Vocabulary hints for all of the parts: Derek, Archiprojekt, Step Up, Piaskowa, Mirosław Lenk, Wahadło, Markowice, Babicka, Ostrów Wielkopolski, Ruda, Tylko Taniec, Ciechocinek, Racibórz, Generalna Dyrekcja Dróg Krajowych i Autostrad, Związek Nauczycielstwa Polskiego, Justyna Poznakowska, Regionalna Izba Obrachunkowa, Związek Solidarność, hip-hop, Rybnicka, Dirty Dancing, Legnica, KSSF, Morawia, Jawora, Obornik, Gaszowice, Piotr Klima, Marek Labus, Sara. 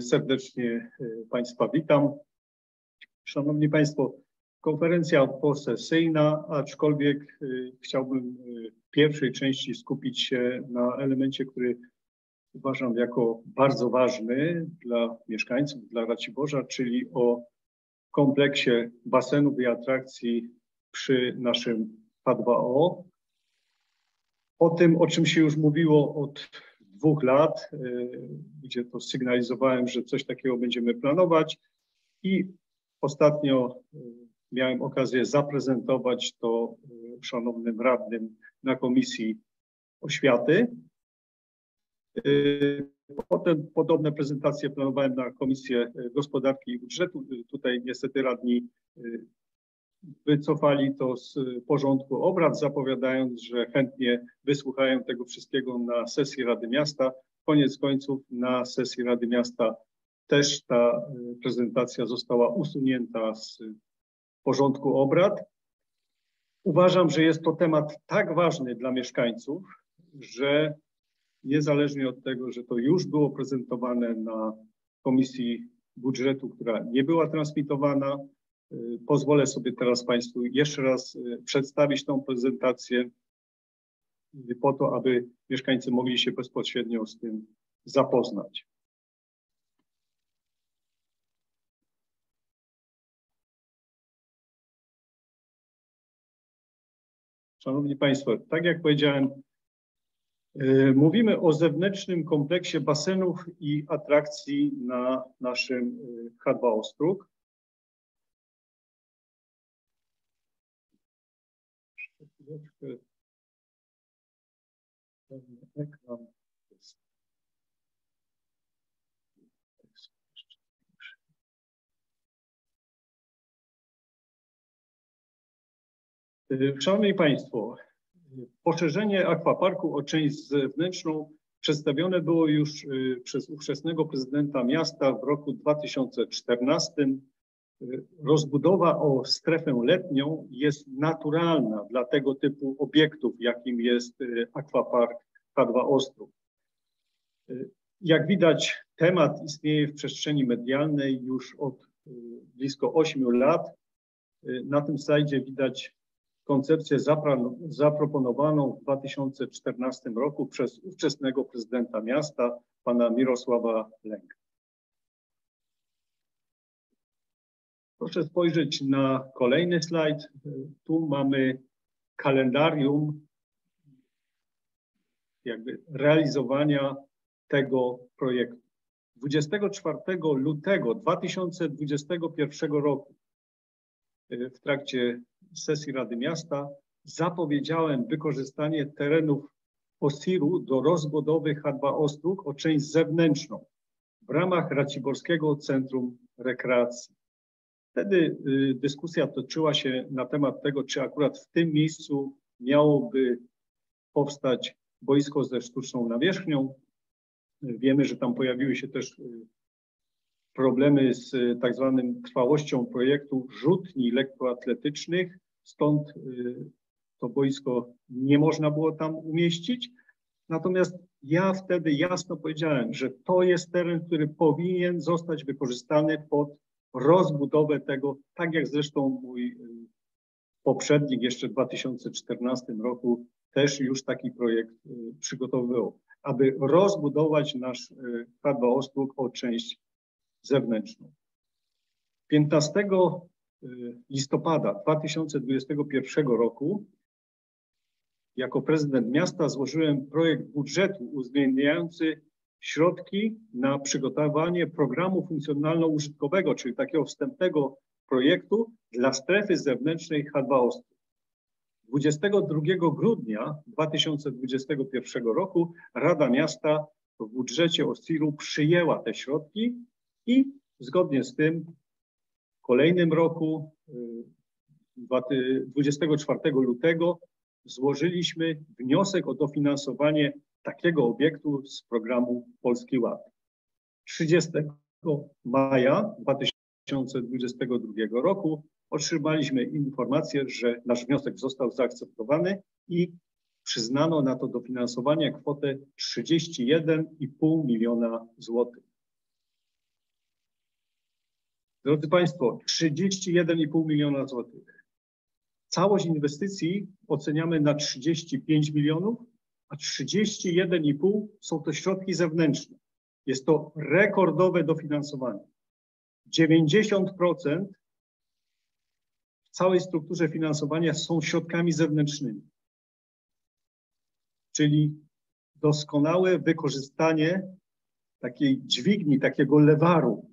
Serdecznie Państwa witam. Szanowni Państwo, konferencja posesyjna, aczkolwiek chciałbym w pierwszej części skupić się na elemencie, który uważam jako bardzo ważny dla mieszkańców, dla Raciborza, czyli o kompleksie basenów i atrakcji przy naszym K2O. O tym, o czym się już mówiło od 2 lat, gdzie to sygnalizowałem, że coś takiego będziemy planować i ostatnio miałem okazję zaprezentować to szanownym radnym na Komisji Oświaty. Potem podobne prezentacje planowałem na Komisję Gospodarki i Budżetu. Tutaj niestety radni wycofali to z porządku obrad, zapowiadając, że chętnie wysłuchają tego wszystkiego na sesji Rady Miasta. Koniec końców na sesji Rady Miasta też ta prezentacja została usunięta z porządku obrad. Uważam, że jest to temat tak ważny dla mieszkańców, że niezależnie od tego, że to już było prezentowane na Komisji Budżetu, która nie była transmitowana, pozwolę sobie teraz Państwu jeszcze raz przedstawić tą prezentację po to, aby mieszkańcy mogli się bezpośrednio z tym zapoznać. Szanowni Państwo, tak jak powiedziałem, mówimy o zewnętrznym kompleksie basenów i atrakcji na naszym H2 Ostróg. Szanowni Państwo, poszerzenie akwaparku o część zewnętrzną przedstawione było już przez ówczesnego prezydenta miasta w roku 2014. Rozbudowa o strefę letnią jest naturalna dla tego typu obiektów, jakim jest akwapark K2 Ostrów. Jak widać, temat istnieje w przestrzeni medialnej już od blisko 8 lat. Na tym slajdzie widać koncepcję zaproponowaną w 2014 roku przez ówczesnego prezydenta miasta, pana Mirosława Lenka. Proszę spojrzeć na kolejny slajd. Tu mamy kalendarium jakby realizowania tego projektu. 24 lutego 2021 roku w trakcie sesji Rady Miasta zapowiedziałem wykorzystanie terenów Osiru do rozbudowy H2 Ostróg o część zewnętrzną w ramach Raciborskiego Centrum Rekreacji. Wtedy dyskusja toczyła się na temat tego, czy akurat w tym miejscu miałoby powstać boisko ze sztuczną nawierzchnią. Wiemy, że tam pojawiły się też problemy z tak zwaną trwałością projektu rzutni lekkoatletycznych, stąd to boisko nie można było tam umieścić. Natomiast ja wtedy jasno powiedziałem, że to jest teren, który powinien zostać wykorzystany pod rozbudowę tego, tak jak zresztą mój poprzednik jeszcze w 2014 roku też już taki projekt przygotowywał, aby rozbudować nasz K2 Ostróg o część zewnętrzną. 15 listopada 2021 roku jako prezydent miasta złożyłem projekt budżetu uwzględniający środki na przygotowanie programu funkcjonalno-użytkowego, czyli takiego wstępnego projektu dla strefy zewnętrznej H2 Ostrów. 22 grudnia 2021 roku Rada Miasta w budżecie Osiru przyjęła te środki i zgodnie z tym w kolejnym roku, 24 lutego, złożyliśmy wniosek o dofinansowanie takiego obiektu z programu Polski Ład. 30 maja 2022 roku otrzymaliśmy informację, że nasz wniosek został zaakceptowany i przyznano na to dofinansowanie kwotę 31,5 miliona złotych. Drodzy Państwo, 31,5 miliona złotych. Całość inwestycji oceniamy na 35 milionów, a 31,5 są to środki zewnętrzne. Jest to rekordowe dofinansowanie. 90% w całej strukturze finansowania są środkami zewnętrznymi, czyli doskonałe wykorzystanie takiej dźwigni, takiego lewaru,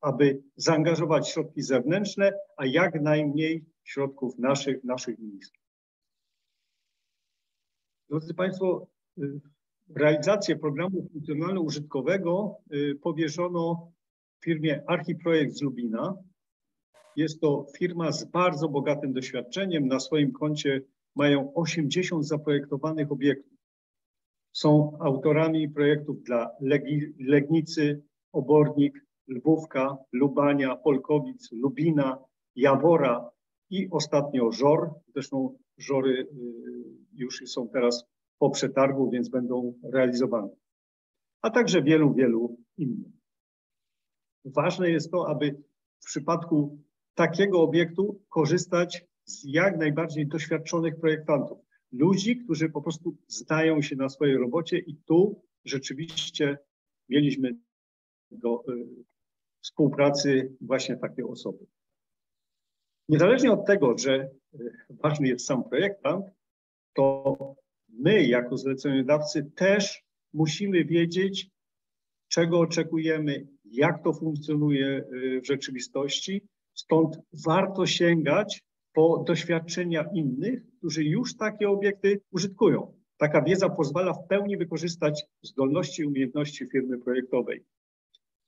aby zaangażować środki zewnętrzne, a jak najmniej środków naszych ministrów. Drodzy Państwo, realizację programu funkcjonalno-użytkowego powierzono firmie Archiprojekt z Lubina. Jest to firma z bardzo bogatym doświadczeniem. Na swoim koncie mają 80 zaprojektowanych obiektów. Są autorami projektów dla Legnicy, Obornik, Lwówka, Lubania, Polkowic, Lubina, Jawora i ostatnio Żor. Zresztą Żory już są teraz po przetargu, więc będą realizowane. A także wielu, wielu innych. Ważne jest to, aby w przypadku takiego obiektu korzystać z jak najbardziej doświadczonych projektantów. Ludzi, którzy po prostu znają się na swojej robocie i tu rzeczywiście mieliśmy do współpracy właśnie takie osoby. Niezależnie od tego, że ważny jest sam projektant, to my jako zleceniodawcy też musimy wiedzieć, czego oczekujemy, jak to funkcjonuje w rzeczywistości. Stąd warto sięgać po doświadczenia innych, którzy już takie obiekty użytkują. Taka wiedza pozwala w pełni wykorzystać zdolności i umiejętności firmy projektowej.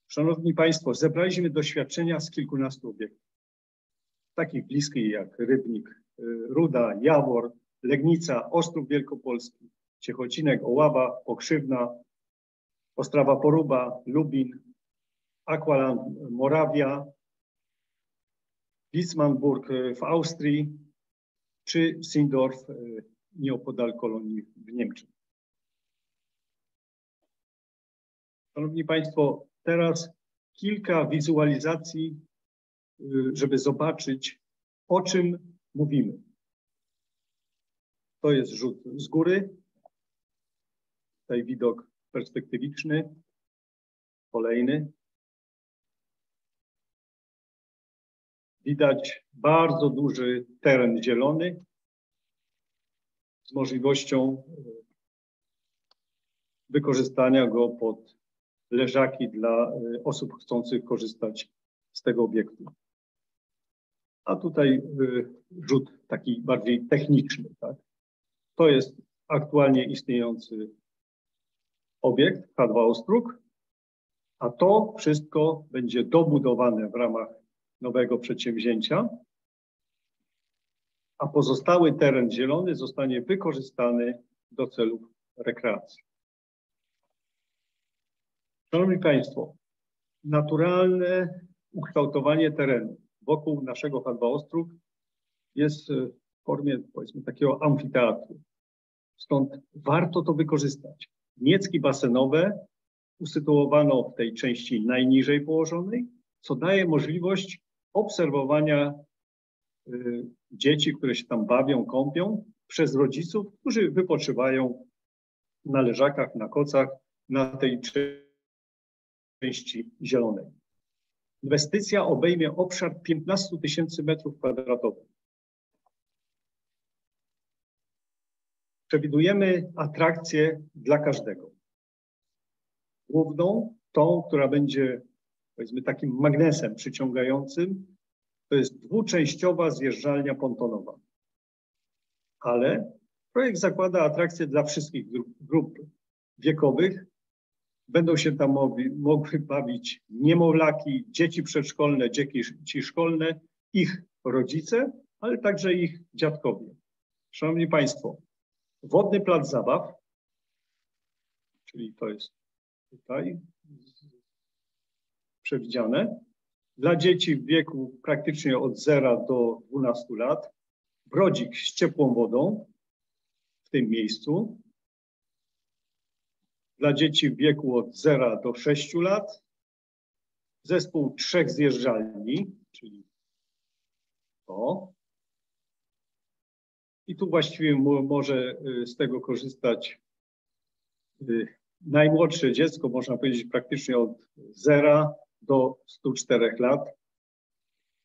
Szanowni Państwo, zebraliśmy doświadczenia z kilkunastu obiektów. Takich bliskich jak Rybnik, Ruda, Jawor, Legnica, Ostrów Wielkopolski, Ciechocinek, Oława, Okrzywna, Ostrawa Poruba, Lubin, Aqualand, Morawia, Bismarckburg w Austrii czy Sindorf nieopodal Kolonii w Niemczech. Szanowni Państwo, teraz kilka wizualizacji, żeby zobaczyć, o czym mówimy. To jest rzut z góry. Tutaj widok perspektywiczny. Kolejny. Widać bardzo duży teren zielony z możliwością wykorzystania go pod leżaki dla osób chcących korzystać z tego obiektu. A tutaj rzut taki bardziej techniczny, tak? To jest aktualnie istniejący obiekt K2 Ostrów, a to wszystko będzie dobudowane w ramach nowego przedsięwzięcia, a pozostały teren zielony zostanie wykorzystany do celów rekreacji. Szanowni Państwo, naturalne ukształtowanie terenu wokół naszego H2 Ostrów jest w formie, powiedzmy, takiego amfiteatru. Stąd warto to wykorzystać. Niecki basenowe usytuowano w tej części najniżej położonej, co daje możliwość obserwowania dzieci, które się tam bawią, kąpią, przez rodziców, którzy wypoczywają na leżakach, na kocach, na tej części zielonej. Inwestycja obejmie obszar 15 tysięcy metrów kwadratowych. Przewidujemy atrakcję dla każdego. Główną, tą, która będzie, powiedzmy, takim magnesem przyciągającym, to jest dwuczęściowa zjeżdżalnia pontonowa. Ale projekt zakłada atrakcję dla wszystkich grup wiekowych. Będą się tam mogły bawić niemowlaki, dzieci przedszkolne, dzieci szkolne, ich rodzice, ale także ich dziadkowie. Szanowni Państwo, wodny plac zabaw, czyli to jest tutaj przewidziane, dla dzieci w wieku praktycznie od 0 do 12 lat, brodzik z ciepłą wodą w tym miejscu, dla dzieci w wieku od 0 do 6 lat, zespół 3 zjeżdżalni, czyli to. I tu właściwie może z tego korzystać najmłodsze dziecko, można powiedzieć praktycznie od 0 do 104 lat.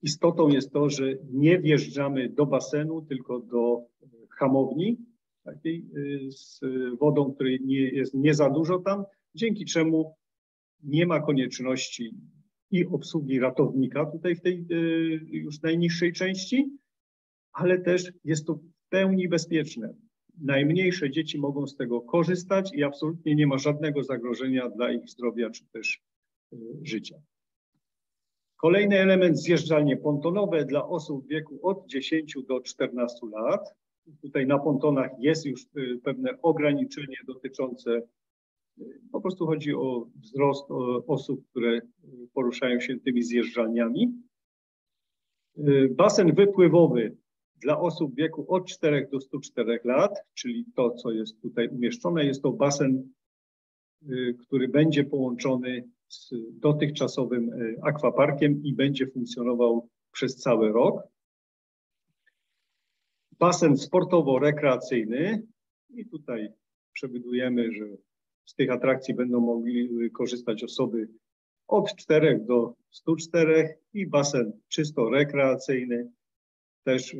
Istotą jest to, że nie wjeżdżamy do basenu, tylko do hamowni, takiej z wodą, której jest nie za dużo tam, dzięki czemu nie ma konieczności i obsługi ratownika tutaj w tej już najniższej części, ale też jest to w pełni bezpieczne. Najmniejsze dzieci mogą z tego korzystać i absolutnie nie ma żadnego zagrożenia dla ich zdrowia czy też życia. Kolejny element, zjeżdżalnie pontonowe dla osób w wieku od 10 do 14 lat. Tutaj na pontonach jest już pewne ograniczenie dotyczące, po prostu chodzi o wzrost osób, które poruszają się tymi zjeżdżalniami. Basen wypływowy dla osób w wieku od 4 do 104 lat, czyli to, co jest tutaj umieszczone, jest to basen, który będzie połączony z dotychczasowym akwaparkiem i będzie funkcjonował przez cały rok. Basen sportowo-rekreacyjny i tutaj przewidujemy, że z tych atrakcji będą mogli korzystać osoby od 4 do 104 i basen czysto rekreacyjny też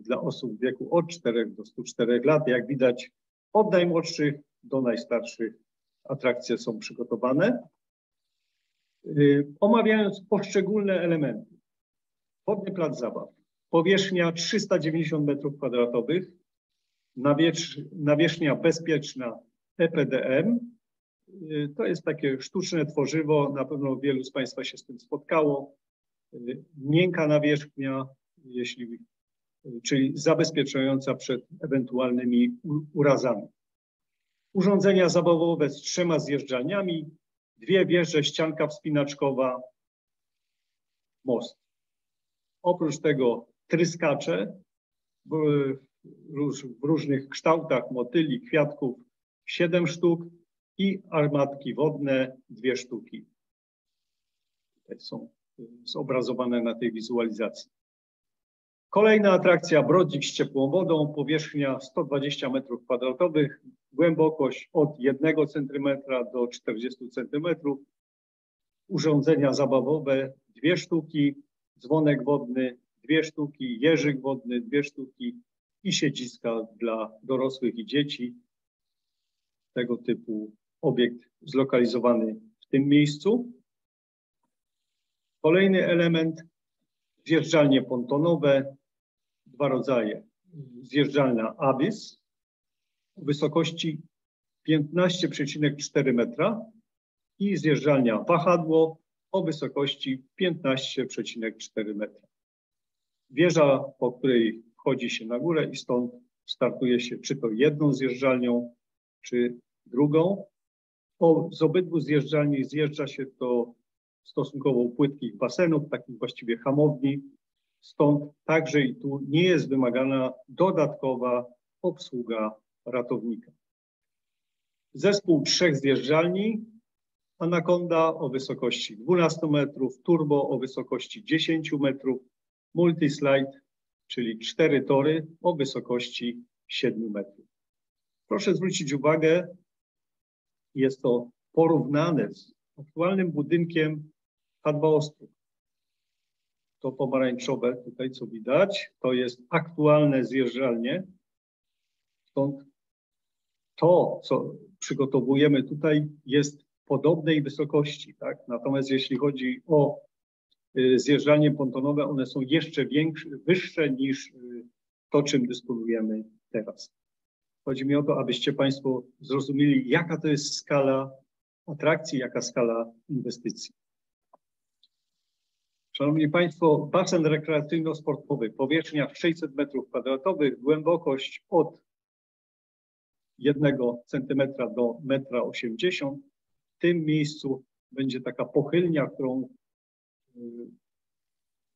dla osób w wieku od 4 do 104 lat. Jak widać, od najmłodszych do najstarszych atrakcje są przygotowane. Omawiając poszczególne elementy. Wodny plac zabaw. Powierzchnia 390 m2, nawierzchnia bezpieczna EPDM. To jest takie sztuczne tworzywo, na pewno wielu z Państwa się z tym spotkało. Miękka nawierzchnia, czyli zabezpieczająca przed ewentualnymi urazami. Urządzenia zabawowe z 3 zjeżdżalniami, 2 wieże, ścianka wspinaczkowa, most. Oprócz tego tryskacze w różnych kształtach, motyli, kwiatków 7 sztuk i armatki wodne 2 sztuki. Tutaj są zobrazowane na tej wizualizacji. Kolejna atrakcja, brodzik z ciepłą wodą, powierzchnia 120 m2, głębokość od 1 cm do 40 cm. Urządzenia zabawowe 2 sztuki, dzwonek wodny 2 sztuki, jeżyk wodny 2 sztuki i siedziska dla dorosłych i dzieci. Tego typu obiekt zlokalizowany w tym miejscu. Kolejny element, zjeżdżalnie pontonowe. 2 rodzaje. Zjeżdżalnia Abyss w wysokości 15,4 m i zjeżdżalnia Wahadło o wysokości 15,4 m. Wieża, po której wchodzi się na górę i stąd startuje się czy to jedną zjeżdżalnią, czy drugą. Z obydwu zjeżdżalni zjeżdża się to stosunkowo płytkich basenów, takich właściwie hamowni. Stąd także i tu nie jest wymagana dodatkowa obsługa ratownika. Zespół 3 zjeżdżalni, Anakonda o wysokości 12 metrów, Turbo o wysokości 10 metrów, Multislide, czyli 4 tory o wysokości 7 metrów. Proszę zwrócić uwagę, jest to porównane z aktualnym budynkiem H2 Ostrów. To pomarańczowe tutaj, co widać, to jest aktualne zjeżdżalnie. Stąd to, co przygotowujemy tutaj, jest podobnej wysokości, tak? Natomiast jeśli chodzi o zjeżdżalnie pontonowe, one są jeszcze wyższe niż to, czym dysponujemy teraz. Chodzi mi o to, abyście Państwo zrozumieli, jaka to jest skala atrakcji, jaka skala inwestycji. Szanowni Państwo, basen rekreacyjno-sportowy, powierzchnia 600 m2, głębokość od 1 cm do 1,80 m. W tym miejscu będzie taka pochylnia, którą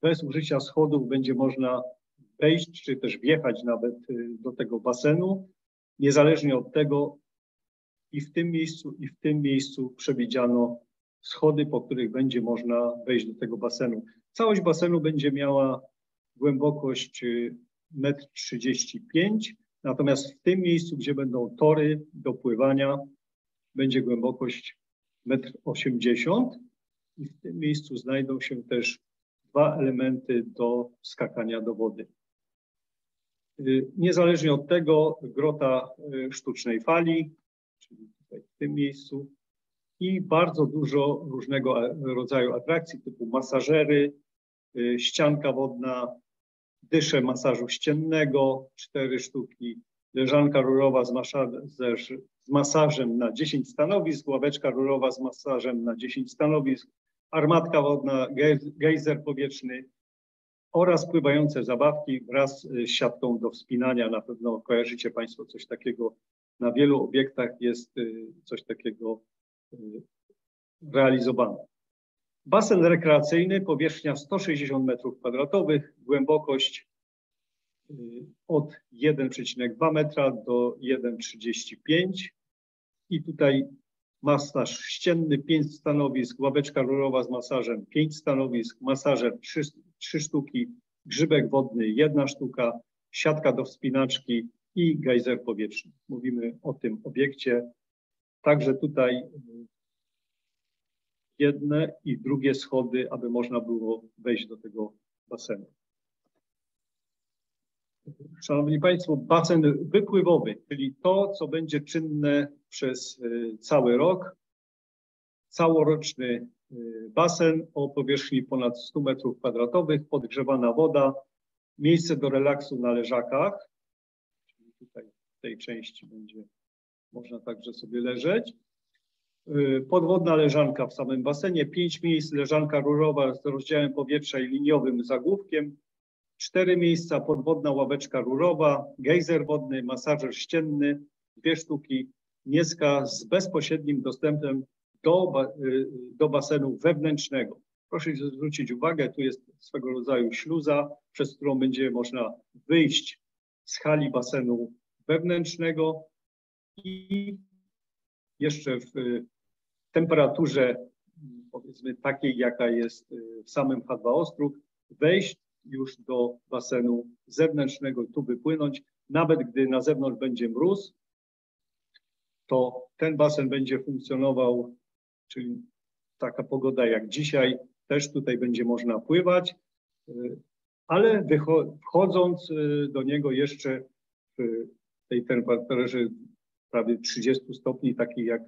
bez użycia schodów będzie można wejść, czy też wjechać nawet do tego basenu, niezależnie od tego, i w tym miejscu przewidziano schody, po których będzie można wejść do tego basenu. Całość basenu będzie miała głębokość 1,35 m, natomiast w tym miejscu, gdzie będą tory do pływania, będzie głębokość 1,80 m i w tym miejscu znajdą się też dwa elementy do skakania do wody. Niezależnie od tego grota sztucznej fali, czyli tutaj w tym miejscu, i bardzo dużo różnego rodzaju atrakcji typu masażery, ścianka wodna, dysze masażu ściennego, 4 sztuki, leżanka rurowa z masażem na 10 stanowisk, ławeczka rurowa z masażem na 10 stanowisk, armatka wodna, gejzer powietrzny oraz pływające zabawki wraz z siatką do wspinania. Na pewno kojarzycie Państwo coś takiego. Na wielu obiektach jest coś takiego realizowane. Basen rekreacyjny, powierzchnia 160 m2, głębokość od 1,2 m do 1,35 m. I tutaj masaż ścienny 5 stanowisk, ławeczka rurowa z masażem 5 stanowisk, masażer 3 sztuki, grzybek wodny 1 sztuka, siatka do wspinaczki i gejzer powietrzny. Mówimy o tym obiekcie. Także tutaj jedne i drugie schody, aby można było wejść do tego basenu. Szanowni Państwo, basen wypływowy, czyli to, co będzie czynne przez cały rok. Całoroczny basen o powierzchni ponad 100 m2, podgrzewana woda, miejsce do relaksu na leżakach, czyli tutaj w tej części będzie można także sobie leżeć. Podwodna leżanka w samym basenie, 5 miejsc, leżanka rurowa z rozdziałem powietrza i liniowym zagłówkiem, 4 miejsca, podwodna ławeczka rurowa, gejzer wodny, masażer ścienny, 2 sztuki, mieska z bezpośrednim dostępem do basenu wewnętrznego. Proszę zwrócić uwagę, tu jest swego rodzaju śluza, przez którą będzie można wyjść z hali basenu wewnętrznego i jeszcze w temperaturze, powiedzmy takiej, jaka jest w samym H2 Ostrów, wejść już do basenu zewnętrznego, tu wypłynąć. Nawet gdy na zewnątrz będzie mróz, to ten basen będzie funkcjonował, czyli taka pogoda jak dzisiaj, też tutaj będzie można pływać, ale wchodząc do niego jeszcze w tej temperaturze prawie 30 stopni, takiej jak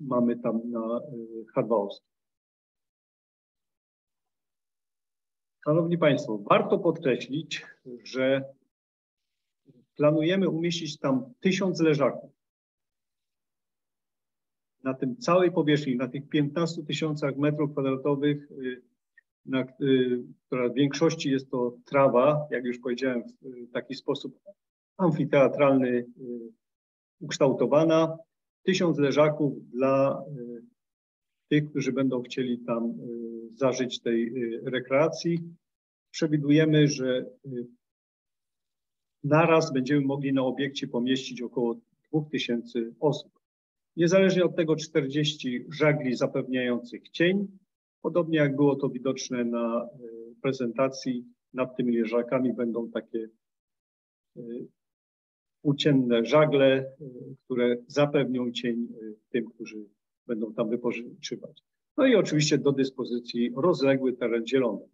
mamy tam na H2 Ostrów. Szanowni Państwo, warto podkreślić, że planujemy umieścić tam 1000 leżaków. Na tym całej powierzchni, na tych 15 000 m2, która w większości jest to trawa, jak już powiedziałem, w taki sposób amfiteatralny ukształtowana, 1000 leżaków dla tych, którzy będą chcieli tam zażyć tej rekreacji. Przewidujemy, że naraz będziemy mogli na obiekcie pomieścić około 2000 osób. Niezależnie od tego 40 żagli zapewniających cień, podobnie jak było to widoczne na prezentacji, nad tymi leżakami będą takie płócienne żagle, które zapewnią cień tym, którzy będą tam wypoczywać. No i oczywiście do dyspozycji rozległy teren zielony.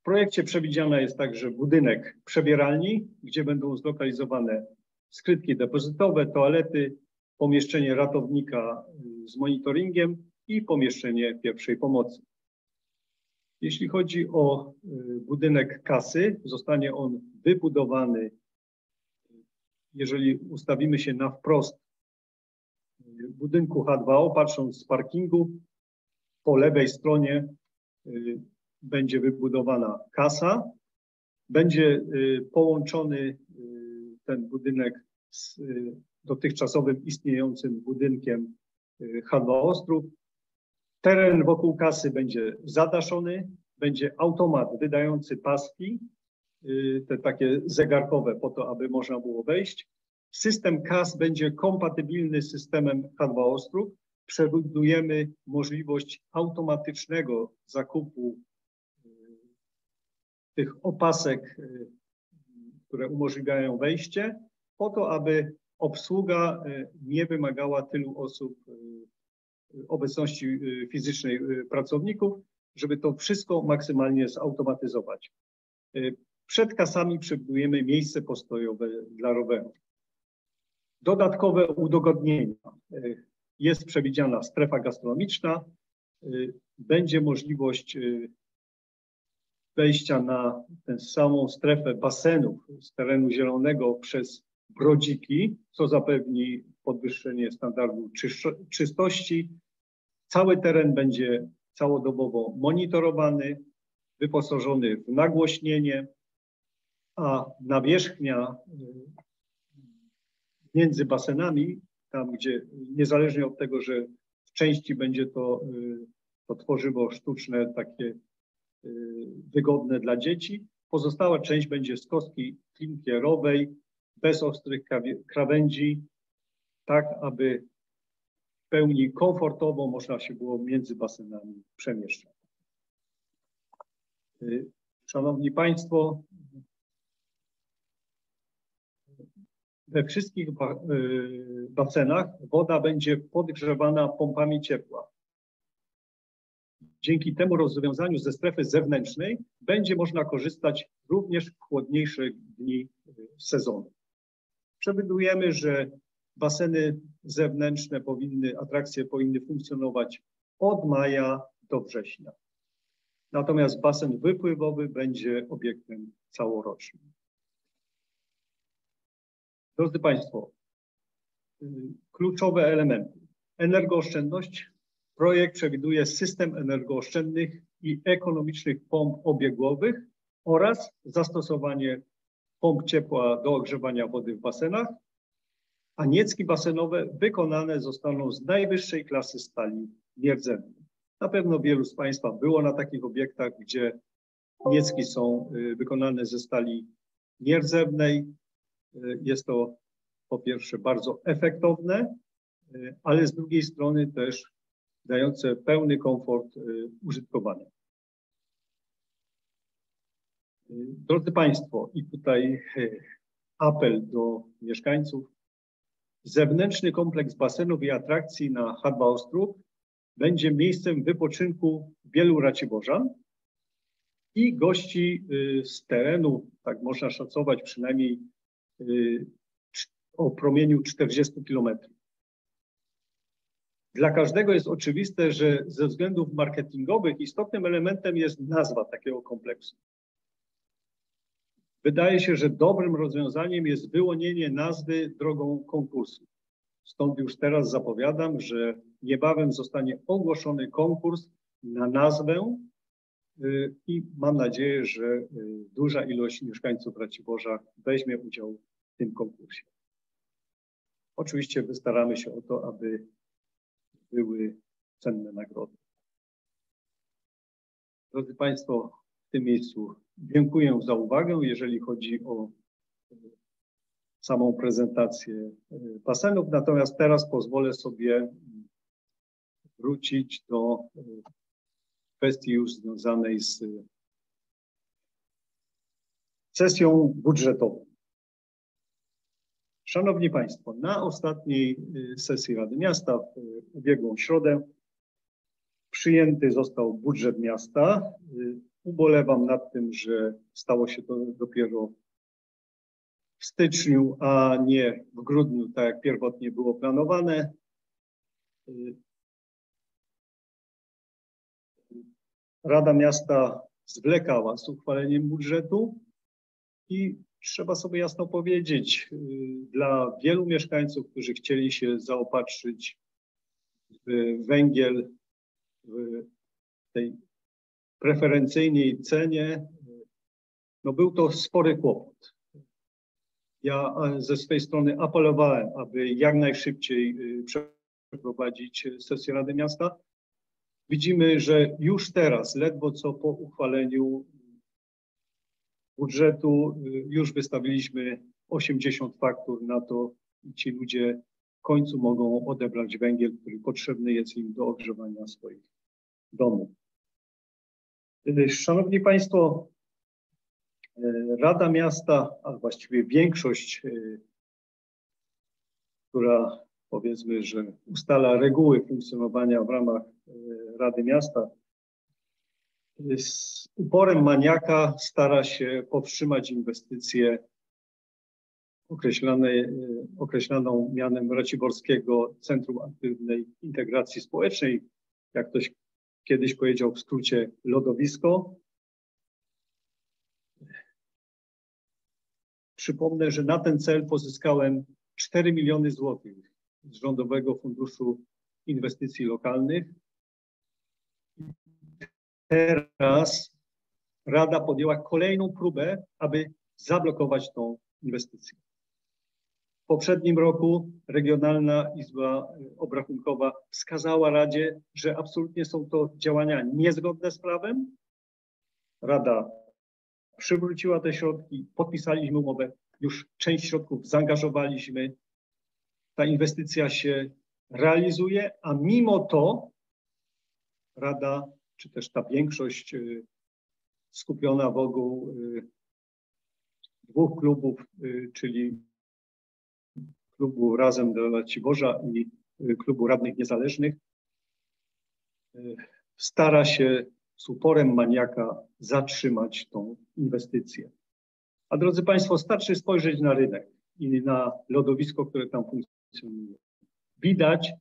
W projekcie przewidziana jest także budynek przebieralni, gdzie będą zlokalizowane skrytki depozytowe, toalety, pomieszczenie ratownika z monitoringiem i pomieszczenie pierwszej pomocy. Jeśli chodzi o budynek kasy, zostanie on wybudowany, jeżeli ustawimy się na wprost budynku H2O, patrząc z parkingu, po lewej stronie będzie wybudowana kasa. Będzie połączony ten budynek z dotychczasowym istniejącym budynkiem H2 Ostrów. Teren wokół kasy będzie zadaszony, będzie automat wydający paski, te takie zegarkowe, po to, aby można było wejść. System kas będzie kompatybilny z systemem H2 Ostrów, przewidujemy możliwość automatycznego zakupu tych opasek, które umożliwiają wejście, po to, aby obsługa nie wymagała tylu osób, obecności fizycznej pracowników, żeby to wszystko maksymalnie zautomatyzować. Przed kasami przewidujemy miejsce postojowe dla rowerów. Dodatkowe udogodnienia. Jest przewidziana strefa gastronomiczna, będzie możliwość wejścia na tę samą strefę basenów z terenu zielonego przez brodziki, co zapewni podwyższenie standardu czystości. Cały teren będzie całodobowo monitorowany, wyposażony w nagłośnienie, a nawierzchnia między basenami, tam gdzie niezależnie od tego, że w części będzie to tworzywo sztuczne, takie wygodne dla dzieci, pozostała część będzie z kostki klinkierowej, bez ostrych krawędzi, tak aby w pełni komfortowo można się było między basenami przemieszczać. Szanowni Państwo, we wszystkich basenach woda będzie podgrzewana pompami ciepła. Dzięki temu rozwiązaniu ze strefy zewnętrznej będzie można korzystać również w chłodniejszych dni sezonu. Przewidujemy, że baseny zewnętrzne atrakcje powinny funkcjonować od maja do września. Natomiast basen wypływowy będzie obiektem całorocznym. Drodzy Państwo, kluczowe elementy. Energooszczędność. Projekt przewiduje system energooszczędnych i ekonomicznych pomp obiegowych oraz zastosowanie pomp ciepła do ogrzewania wody w basenach, a niecki basenowe wykonane zostaną z najwyższej klasy stali nierdzewnej. Na pewno wielu z Państwa było na takich obiektach, gdzie niecki są wykonane ze stali nierdzewnej. Jest to po pierwsze bardzo efektowne, ale z drugiej strony też dające pełny komfort użytkowania. Drodzy Państwo, i tutaj apel do mieszkańców. Zewnętrzny kompleks basenów i atrakcji na H2 Ostrów będzie miejscem wypoczynku wielu Raciborzan i gości z terenu, tak można szacować przynajmniej o promieniu 40 km. Dla każdego jest oczywiste, że ze względów marketingowych istotnym elementem jest nazwa takiego kompleksu. Wydaje się, że dobrym rozwiązaniem jest wyłonienie nazwy drogą konkursu. Stąd już teraz zapowiadam, że niebawem zostanie ogłoszony konkurs na nazwę i mam nadzieję, że duża ilość mieszkańców Raciborza weźmie udział w tym konkursie. Oczywiście wystaramy się o to, aby były cenne nagrody. Drodzy Państwo, w tym miejscu dziękuję za uwagę. Jeżeli chodzi o samą prezentację basenów, natomiast teraz pozwolę sobie wrócić do kwestii już związanej z sesją budżetową. Szanowni Państwo, na ostatniej sesji Rady Miasta w ubiegłą środę przyjęty został budżet miasta. Ubolewam nad tym, że stało się to dopiero w styczniu, a nie w grudniu, tak jak pierwotnie było planowane. Rada Miasta zwlekała z uchwaleniem budżetu i trzeba sobie jasno powiedzieć, dla wielu mieszkańców, którzy chcieli się zaopatrzyć w węgiel w tej preferencyjnej cenie, no był to spory kłopot. Ja ze swej strony apelowałem, aby jak najszybciej przeprowadzić sesję Rady Miasta. Widzimy, że już teraz, ledwo co po uchwaleniu budżetu, już wystawiliśmy 80 faktur na to i ci ludzie w końcu mogą odebrać węgiel, który potrzebny jest im do ogrzewania swoich domów. Szanowni Państwo, Rada Miasta, a właściwie większość, która powiedzmy, że ustala reguły funkcjonowania w ramach Rady Miasta, z uporem maniaka stara się powstrzymać inwestycje określaną mianem Raciborskiego Centrum Aktywnej Integracji Społecznej, jak ktoś kiedyś powiedział w skrócie lodowisko. Przypomnę, że na ten cel pozyskałem 4 miliony złotych z Rządowego Funduszu Inwestycji Lokalnych. Teraz Rada podjęła kolejną próbę, aby zablokować tą inwestycję. W poprzednim roku Regionalna Izba Obrachunkowa wskazała Radzie, że absolutnie są to działania niezgodne z prawem. Rada przywróciła te środki, podpisaliśmy umowę, już część środków zaangażowaliśmy. Ta inwestycja się realizuje, a mimo to Rada, czy też ta większość skupiona wokół dwóch klubów, czyli klubu Razem dla Raciborza i klubu Radnych Niezależnych, stara się z uporem maniaka zatrzymać tą inwestycję. A drodzy Państwo, starczy spojrzeć na rynek i na lodowisko, które tam funkcjonuje. Widać,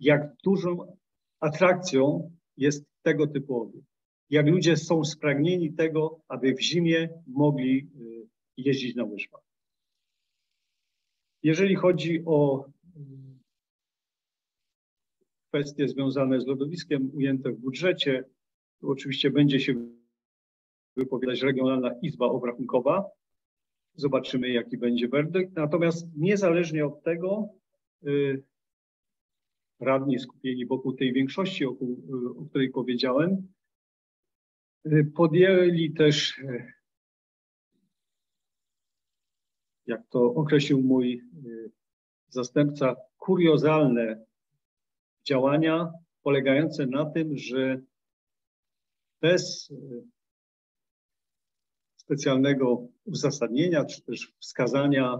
jak dużą atrakcją jest tego typu obiekt. Jak ludzie są spragnieni tego, aby w zimie mogli jeździć na łyżwach. Jeżeli chodzi o kwestie związane z lodowiskiem ujęte w budżecie, to oczywiście będzie się wypowiadać Regionalna Izba Obrachunkowa. Zobaczymy, jaki będzie werdykt. Natomiast niezależnie od tego radni skupieni wokół tej większości, o której powiedziałem, podjęli też, jak to określił mój zastępca, kuriozalne działania polegające na tym, że bez specjalnego uzasadnienia czy też wskazania,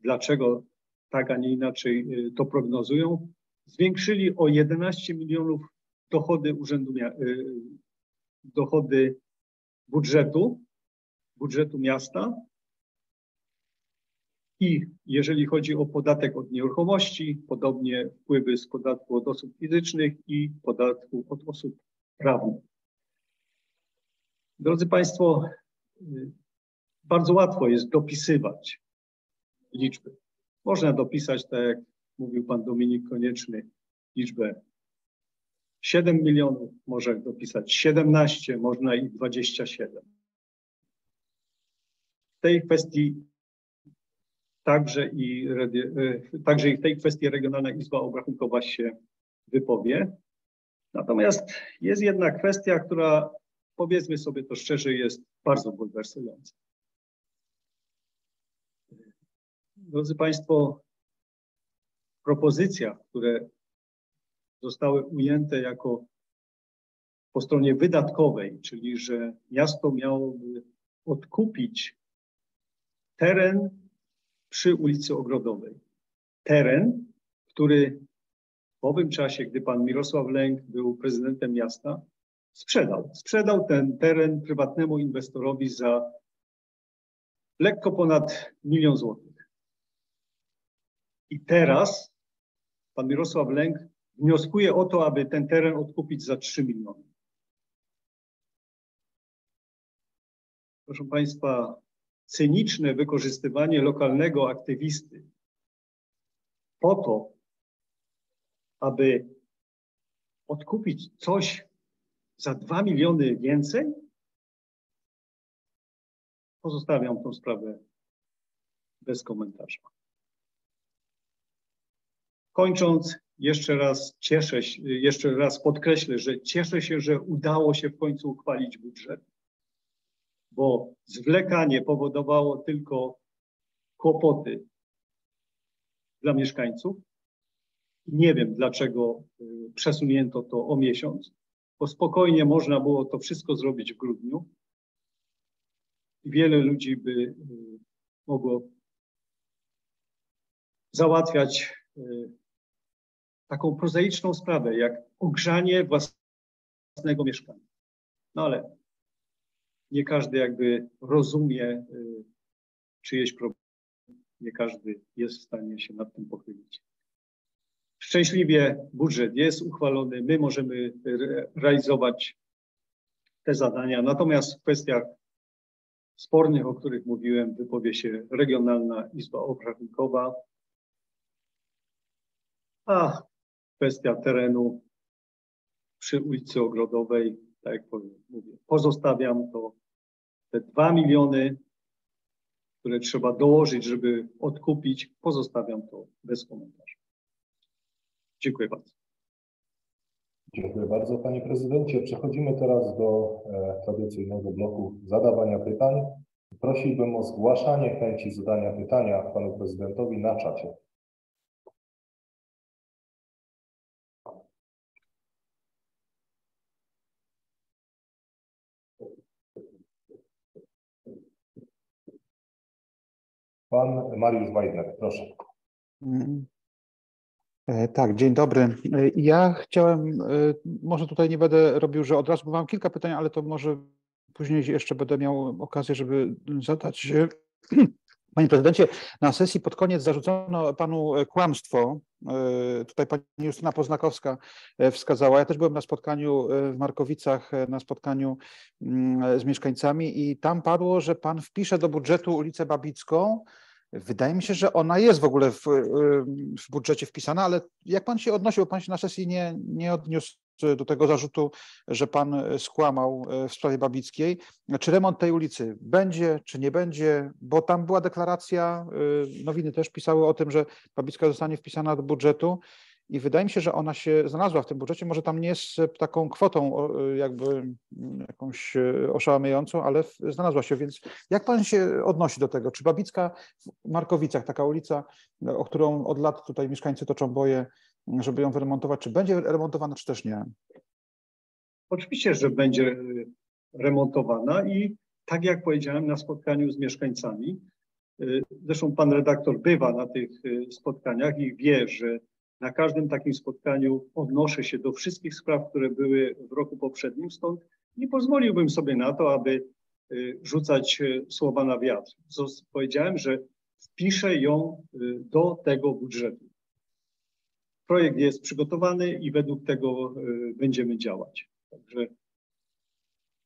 dlaczego tak, a nie inaczej to prognozują, zwiększyli o 11 milionów dochody budżetu miasta. I jeżeli chodzi o podatek od nieruchomości, podobnie wpływy z podatku od osób fizycznych i podatku od osób prawnych. Drodzy Państwo, bardzo łatwo jest dopisywać liczby. Można dopisać, tak jak mówił Pan Dominik Konieczny, liczbę 7 milionów, może dopisać 17, można i 27. W tej kwestii także i w tej kwestii Regionalna Izba Obrachunkowa się wypowie. Natomiast jest jedna kwestia, która, powiedzmy sobie to szczerze, jest bardzo bulwersująca. Drodzy Państwo, w propozycjach, które zostały ujęte jako po stronie wydatkowej, czyli że miasto miałoby odkupić teren przy ulicy Ogrodowej. Teren, który w owym czasie, gdy pan Mirosław Lenk był prezydentem miasta, sprzedał. Sprzedał ten teren prywatnemu inwestorowi za lekko ponad 1 milion złotych. I teraz pan Mirosław Lenk wnioskuje o to, aby ten teren odkupić za 3 miliony. Proszę Państwa, cyniczne wykorzystywanie lokalnego aktywisty po to, aby odkupić coś za 2 miliony więcej? Pozostawiam tą sprawę bez komentarza. Kończąc, jeszcze raz podkreślę, że cieszę się, że udało się w końcu uchwalić budżet, bo zwlekanie powodowało tylko kłopoty dla mieszkańców, Nie wiem, dlaczego przesunięto to o miesiąc, bo spokojnie można było to wszystko zrobić w grudniu i wiele ludzi by mogło załatwiać taką prozaiczną sprawę, jak ogrzanie własnego mieszkania. No ale nie każdy jakby rozumie czyjeś problemy, nie każdy jest w stanie się nad tym pochylić. Szczęśliwie budżet jest uchwalony, my możemy realizować te zadania. Natomiast w kwestiach spornych, o których mówiłem, wypowie się Regionalna Izba Obrachunkowa, a kwestia terenu przy ulicy Ogrodowej, tak jak mówię, pozostawiam to te 2 miliony, które trzeba dołożyć, żeby odkupić, pozostawiam to bez komentarzy. Dziękuję bardzo. Dziękuję bardzo, panie prezydencie. Przechodzimy teraz do tradycyjnego bloku zadawania pytań. Prosiłbym o zgłaszanie chęci zadania pytania panu prezydentowi na czacie. Pan Mariusz Weidner, proszę. Tak, dzień dobry. Ja chciałem, może tutaj nie będę robił, że od razu, bo mam kilka pytań, ale to może później jeszcze będę miał okazję, żeby zadać. Panie prezydencie, na sesji pod koniec zarzucono panu kłamstwo. Tutaj pani Justyna Poznakowska wskazała. Ja też byłem na spotkaniu w Markowicach, na spotkaniu z mieszkańcami i tam padło, że pan wpisze do budżetu ulicę Babicką. Wydaje mi się, że ona jest w ogóle w budżecie wpisana, ale jak pan się odnosił, bo pan się na sesji nie odniósł do tego zarzutu, że pan skłamał w sprawie Babickiej. Czy remont tej ulicy będzie, czy nie będzie? Bo tam była deklaracja, nowiny też pisały o tym, że Babicka zostanie wpisana do budżetu i wydaje mi się, że ona się znalazła w tym budżecie. Może tam nie jest taką kwotą jakby jakąś oszałamiającą, ale znalazła się. Więc jak pan się odnosi do tego? Czy Babicka w Markowicach, taka ulica, o którą od lat tutaj mieszkańcy toczą boje, żeby ją wyremontować, czy będzie remontowana, czy też nie? Oczywiście, że będzie remontowana i tak jak powiedziałem na spotkaniu z mieszkańcami, zresztą pan redaktor bywa na tych spotkaniach i wie, że na każdym takim spotkaniu odnoszę się do wszystkich spraw, które były w roku poprzednim, stąd nie pozwoliłbym sobie na to, aby rzucać słowa na wiatr. Powiedziałem, że wpiszę ją do tego budżetu. Projekt jest przygotowany i według tego będziemy działać. Także,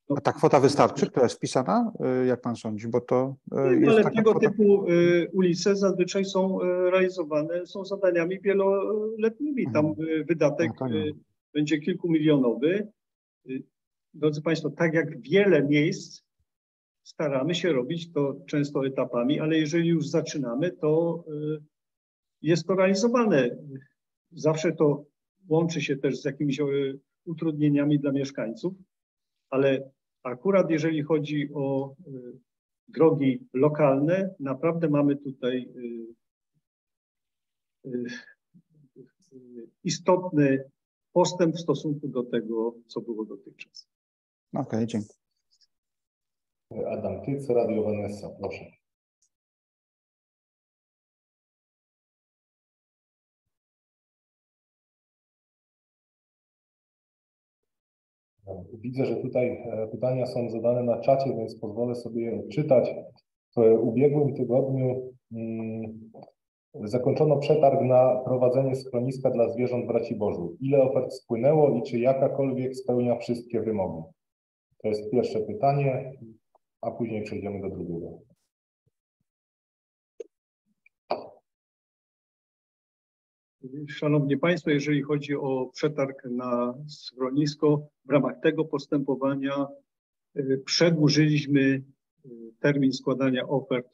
no. A ta kwota wystarczy, która jest wpisana, jak pan sądzi? Bo to jest ale tego kwota... typu ulice zazwyczaj są realizowane, są zadaniami wieloletnimi. Tam wydatek będzie kilkumilionowy. Drodzy Państwo, tak jak wiele miejsc staramy się robić to często etapami, ale jeżeli już zaczynamy, to jest to realizowane. Zawsze to łączy się też z jakimiś utrudnieniami dla mieszkańców, ale akurat jeżeli chodzi o drogi lokalne, naprawdę mamy tutaj istotny postęp w stosunku do tego, co było dotychczas. Okej, dziękuję. Adam Tyc, Radio Vanessa, proszę. Widzę, że tutaj pytania są zadane na czacie, więc pozwolę sobie je odczytać. W ubiegłym tygodniu zakończono przetarg na prowadzenie schroniska dla zwierząt w Raciborzu. Ile ofert spłynęło i czy jakakolwiek spełnia wszystkie wymogi? To jest pierwsze pytanie, a później przejdziemy do drugiego. Szanowni Państwo, jeżeli chodzi o przetarg na schronisko, w ramach tego postępowania przedłużyliśmy termin składania ofert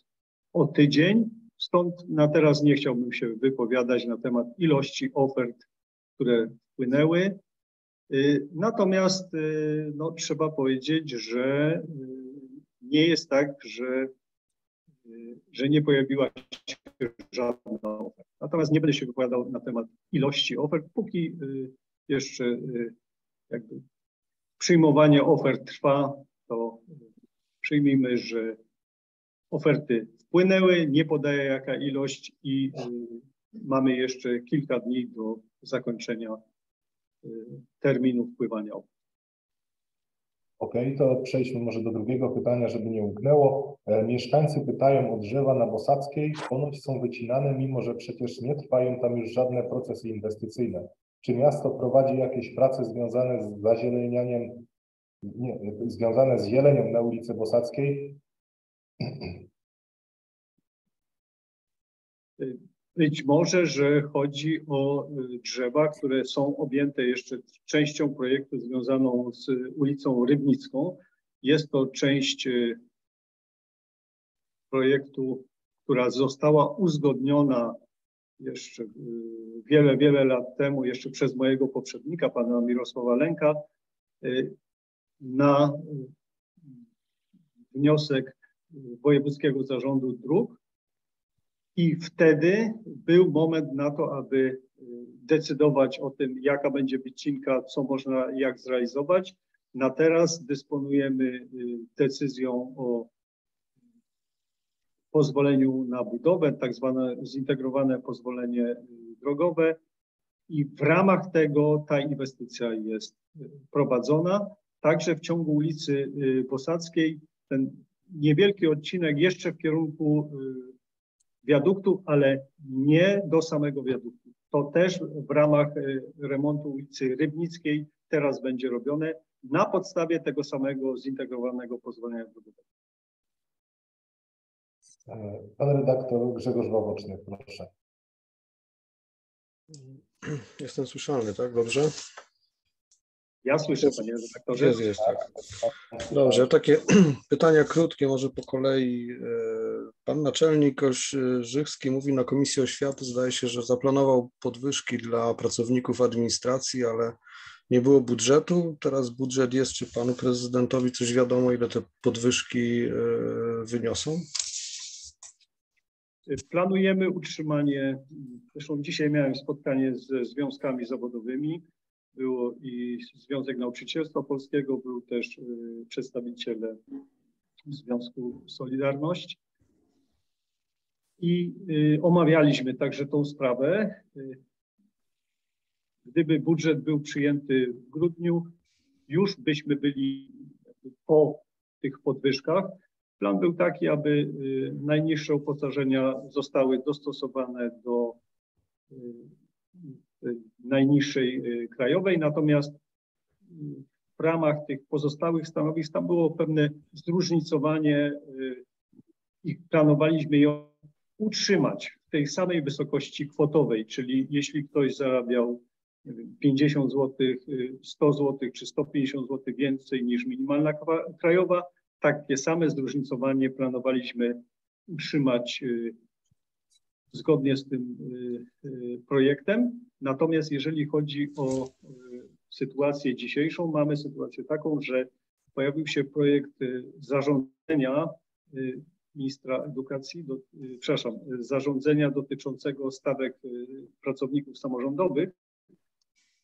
o tydzień, stąd na teraz nie chciałbym się wypowiadać na temat ilości ofert, które wpłynęły. Natomiast no, trzeba powiedzieć, że nie jest tak, że że nie pojawiła się żadna oferta. Natomiast nie będę się wypowiadał na temat ilości ofert, póki jeszcze jakby przyjmowanie ofert trwa, to przyjmijmy, że oferty wpłynęły, nie podaje jaka ilość i mamy jeszcze kilka dni do zakończenia terminu wpływania ofert. Okej, to przejdźmy może do drugiego pytania, żeby nie umknęło. Mieszkańcy pytają o drzewa na Bosackiej. Ponoć są wycinane, mimo że przecież nie trwają tam już żadne procesy inwestycyjne. Czy miasto prowadzi jakieś prace związane z zazielenianiem, związane z zielenią na ulicy Bosackiej? Być może, że chodzi o drzewa, które są objęte jeszcze częścią projektu związaną z ulicą Rybnicką. Jest to część projektu, która została uzgodniona jeszcze wiele, wiele lat temu, jeszcze przez mojego poprzednika, pana Mirosława Lenka, na wniosek Wojewódzkiego Zarządu Dróg. I wtedy był moment na to, aby decydować o tym, jaka będzie wycinka, co można, jak zrealizować. Na teraz dysponujemy decyzją o pozwoleniu na budowę, tak zwane zintegrowane pozwolenie drogowe i w ramach tego ta inwestycja jest prowadzona. Także w ciągu ulicy Bosackiej ten niewielki odcinek jeszcze w kierunku wiaduktu, ale nie do samego wiaduktu. To też w ramach remontu ulicy Rybnickiej teraz będzie robione na podstawie tego samego zintegrowanego pozwolenia drogowego. Pan redaktor Grzegorz Wawoczny, proszę. Jestem słyszalny, tak? Dobrze? Ja słyszę, panie redaktorze. Jest, tak. Dobrze, takie pytania krótkie, może po kolei. Pan naczelnik Żychski mówi na Komisji Oświaty, zdaje się, że zaplanował podwyżki dla pracowników administracji, ale nie było budżetu. Teraz budżet jest. Czy panu prezydentowi coś wiadomo, ile te podwyżki wyniosą? Planujemy utrzymanie, zresztą dzisiaj miałem spotkanie ze związkami zawodowymi. Było i Związek Nauczycielstwa Polskiego, był też przedstawiciele Związku Solidarność. I omawialiśmy także tą sprawę. Gdyby budżet był przyjęty w grudniu, już byśmy byli po tych podwyżkach. Plan był taki, aby najniższe uposażenia zostały dostosowane do najniższej krajowej, natomiast w ramach tych pozostałych stanowisk tam było pewne zróżnicowanie i planowaliśmy je utrzymać w tej samej wysokości kwotowej, czyli jeśli ktoś zarabiał, nie wiem, 50 zł, 100 zł czy 150 zł więcej niż minimalna krajowa, takie same zróżnicowanie planowaliśmy utrzymać zgodnie z tym projektem. Natomiast jeżeli chodzi o sytuację dzisiejszą, mamy sytuację taką, że pojawił się projekt zarządzenia ministra edukacji, przepraszam, zarządzenia dotyczącego stawek pracowników samorządowych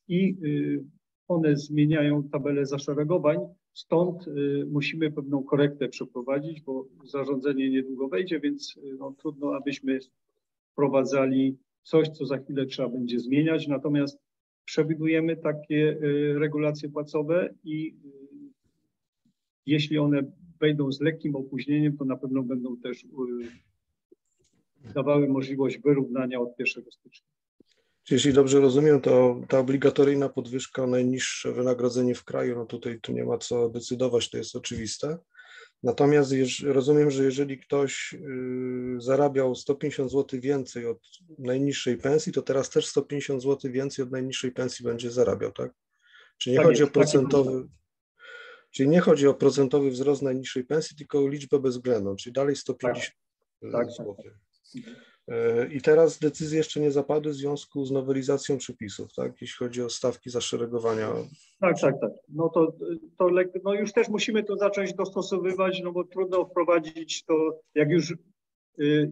i one zmieniają tabelę zaszeregowań, stąd musimy pewną korektę przeprowadzić, bo zarządzenie niedługo wejdzie, więc no, trudno, abyśmy wprowadzali coś, co za chwilę trzeba będzie zmieniać, natomiast przewidujemy takie regulacje płacowe i jeśli one wejdą z lekkim opóźnieniem, to na pewno będą też dawały możliwość wyrównania od 1 stycznia. Jeśli dobrze rozumiem, to ta obligatoryjna podwyżka, najniższe wynagrodzenie w kraju, no tutaj tu nie ma co decydować, to jest oczywiste. Natomiast rozumiem, że jeżeli ktoś zarabiał 150 zł więcej od najniższej pensji, to teraz też 150 zł więcej od najniższej pensji będzie zarabiał, tak? Czyli nie chodzi o procentowy, czyli nie chodzi o procentowy wzrost najniższej pensji, tylko o liczbę bezwzględną, czyli dalej 150 zł. I teraz decyzje jeszcze nie zapadły w związku z nowelizacją przepisów, tak? Jeśli chodzi o stawki zaszeregowania. Tak. No to no już też musimy to zacząć dostosowywać, no bo trudno wprowadzić to, jak już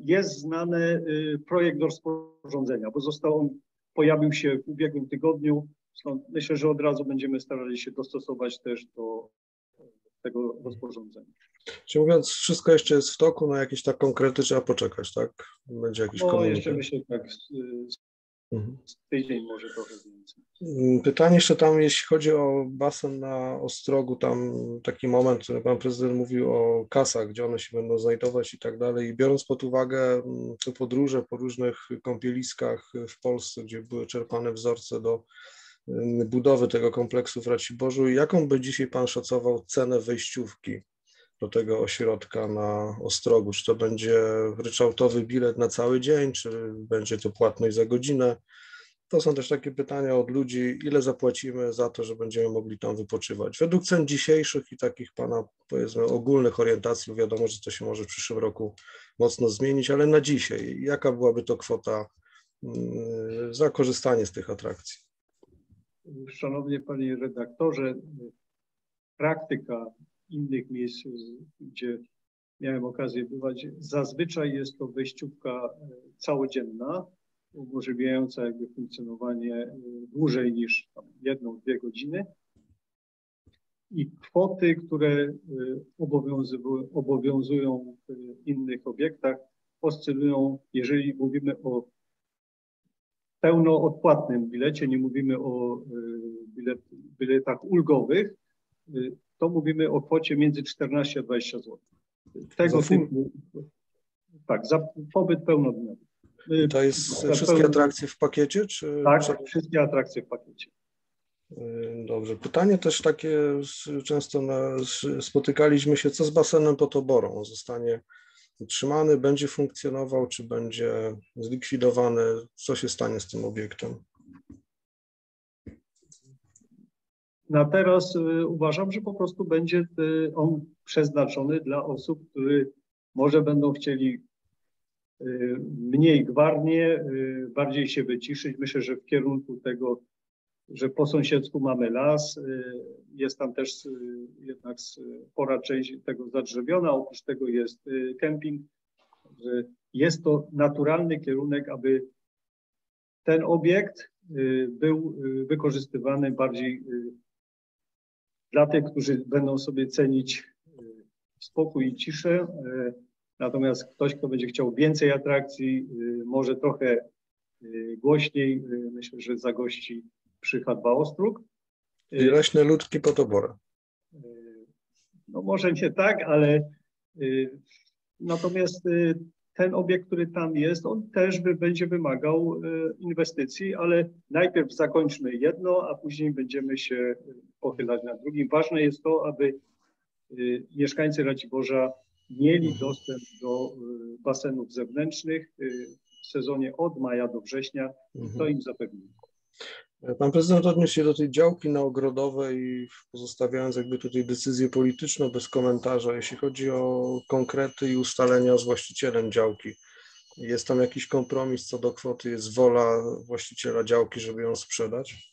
jest znany projekt rozporządzenia, bo został on, pojawił się w ubiegłym tygodniu. Stąd myślę, że od razu będziemy starali się dostosować też do tego rozporządzenia. Czyli mówiąc, wszystko jeszcze jest w toku, na jakieś tak konkrety trzeba poczekać, tak? Będzie jakiś komunikat. Jeszcze myślę, tak, tydzień może trochę więcej. Pytanie jeszcze tam, jeśli chodzi o basen na Ostrogu, tam taki moment, który pan prezydent mówił o kasach, gdzie one się będą znajdować i tak dalej. I biorąc pod uwagę te podróże po różnych kąpieliskach w Polsce, gdzie były czerpane wzorce do budowy tego kompleksu w Raciborzu, jaką by dzisiaj pan szacował cenę wejściówki do tego ośrodka na Ostrogu? Czy to będzie ryczałtowy bilet na cały dzień, czy będzie to płatność za godzinę? To są też takie pytania od ludzi, ile zapłacimy za to, że będziemy mogli tam wypoczywać. Według cen dzisiejszych i takich pana, powiedzmy, ogólnych orientacji, wiadomo, że to się może w przyszłym roku mocno zmienić, ale na dzisiaj, jaka byłaby to kwota za korzystanie z tych atrakcji? Szanowny panie redaktorze, praktyka innych miejsc, gdzie miałem okazję bywać, zazwyczaj jest to wejściówka całodzienna, umożliwiająca jakby funkcjonowanie dłużej niż tam jedną, dwie godziny. I kwoty, które obowiązują w innych obiektach, oscylują, jeżeli mówimy o pełnoodpłatnym bilecie, nie mówimy o biletach ulgowych, to mówimy o kwocie między 14 a 20 zł. Tego typu, tak, za pobyt pełnodniowy. To jest wszystkie atrakcje w pakiecie? Czy... Tak, wszystkie atrakcje w pakiecie. Dobrze. Pytanie też takie, często spotykaliśmy się, co z basenem pod Oborą? On zostanie utrzymany, będzie funkcjonował, czy będzie zlikwidowany? Co się stanie z tym obiektem? Na teraz uważam, że po prostu będzie on przeznaczony dla osób, które może będą chcieli mniej gwarnie, bardziej się wyciszyć. Myślę, że w kierunku tego, że po sąsiedzku mamy las, jest tam też jednak spora część tego zadrzewiona, oprócz tego jest kemping. Jest to naturalny kierunek, aby ten obiekt był wykorzystywany bardziej dla tych, którzy będą sobie cenić spokój i ciszę. Natomiast ktoś, kto będzie chciał więcej atrakcji, może trochę głośniej, myślę, że zagości przy H2 Ostróg. I leśne ludki pod Oborę. No może nie tak, ale natomiast ten obiekt, który tam jest, on też będzie wymagał inwestycji, ale najpierw zakończmy jedno, a później będziemy się pochylać nad drugim. Ważne jest to, aby mieszkańcy Raciborza mieli dostęp do basenów zewnętrznych w sezonie od maja do września, to im zapewniło. Pan prezydent odniósł się do tej działki na Ogrodowej, pozostawiając jakby tutaj decyzję polityczną bez komentarza. Jeśli chodzi o konkrety i ustalenia z właścicielem działki, jest tam jakiś kompromis co do kwoty, jest wola właściciela działki, żeby ją sprzedać?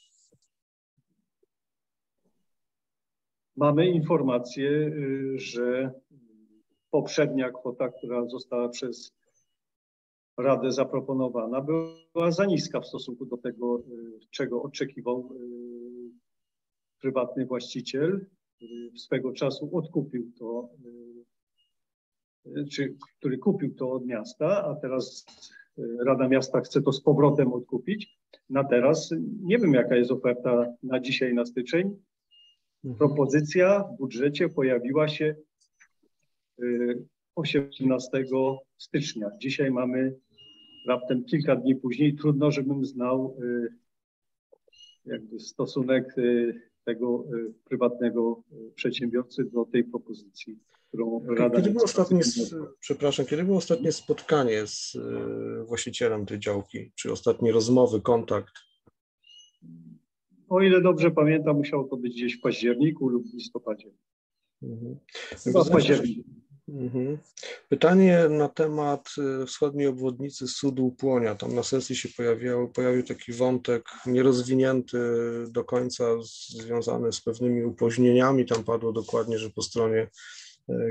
Mamy informację, że poprzednia kwota, która została przez Radę zaproponowana, była za niska w stosunku do tego, czego oczekiwał prywatny właściciel. Swego czasu odkupił to, który kupił to od miasta, a teraz Rada Miasta chce to z powrotem odkupić. Na teraz nie wiem, jaka jest oferta na dzisiaj, na styczeń. Propozycja w budżecie pojawiła się 18 stycznia. Dzisiaj mamy raptem kilka dni później. Trudno, żebym znał jakby stosunek tego prywatnego przedsiębiorcy do tej propozycji, którą Rada... Kiedy było ostatnie spotkanie z właścicielem tej działki? Czy ostatnie rozmowy, kontakt? O ile dobrze pamiętam, musiało to być gdzieś w październiku lub w listopadzie. Pytanie na temat wschodniej obwodnicy Sudu-Płonia. Tam na sesji się pojawił taki wątek nierozwinięty do końca, związany z pewnymi upóźnieniami. Tam padło dokładnie, że po stronie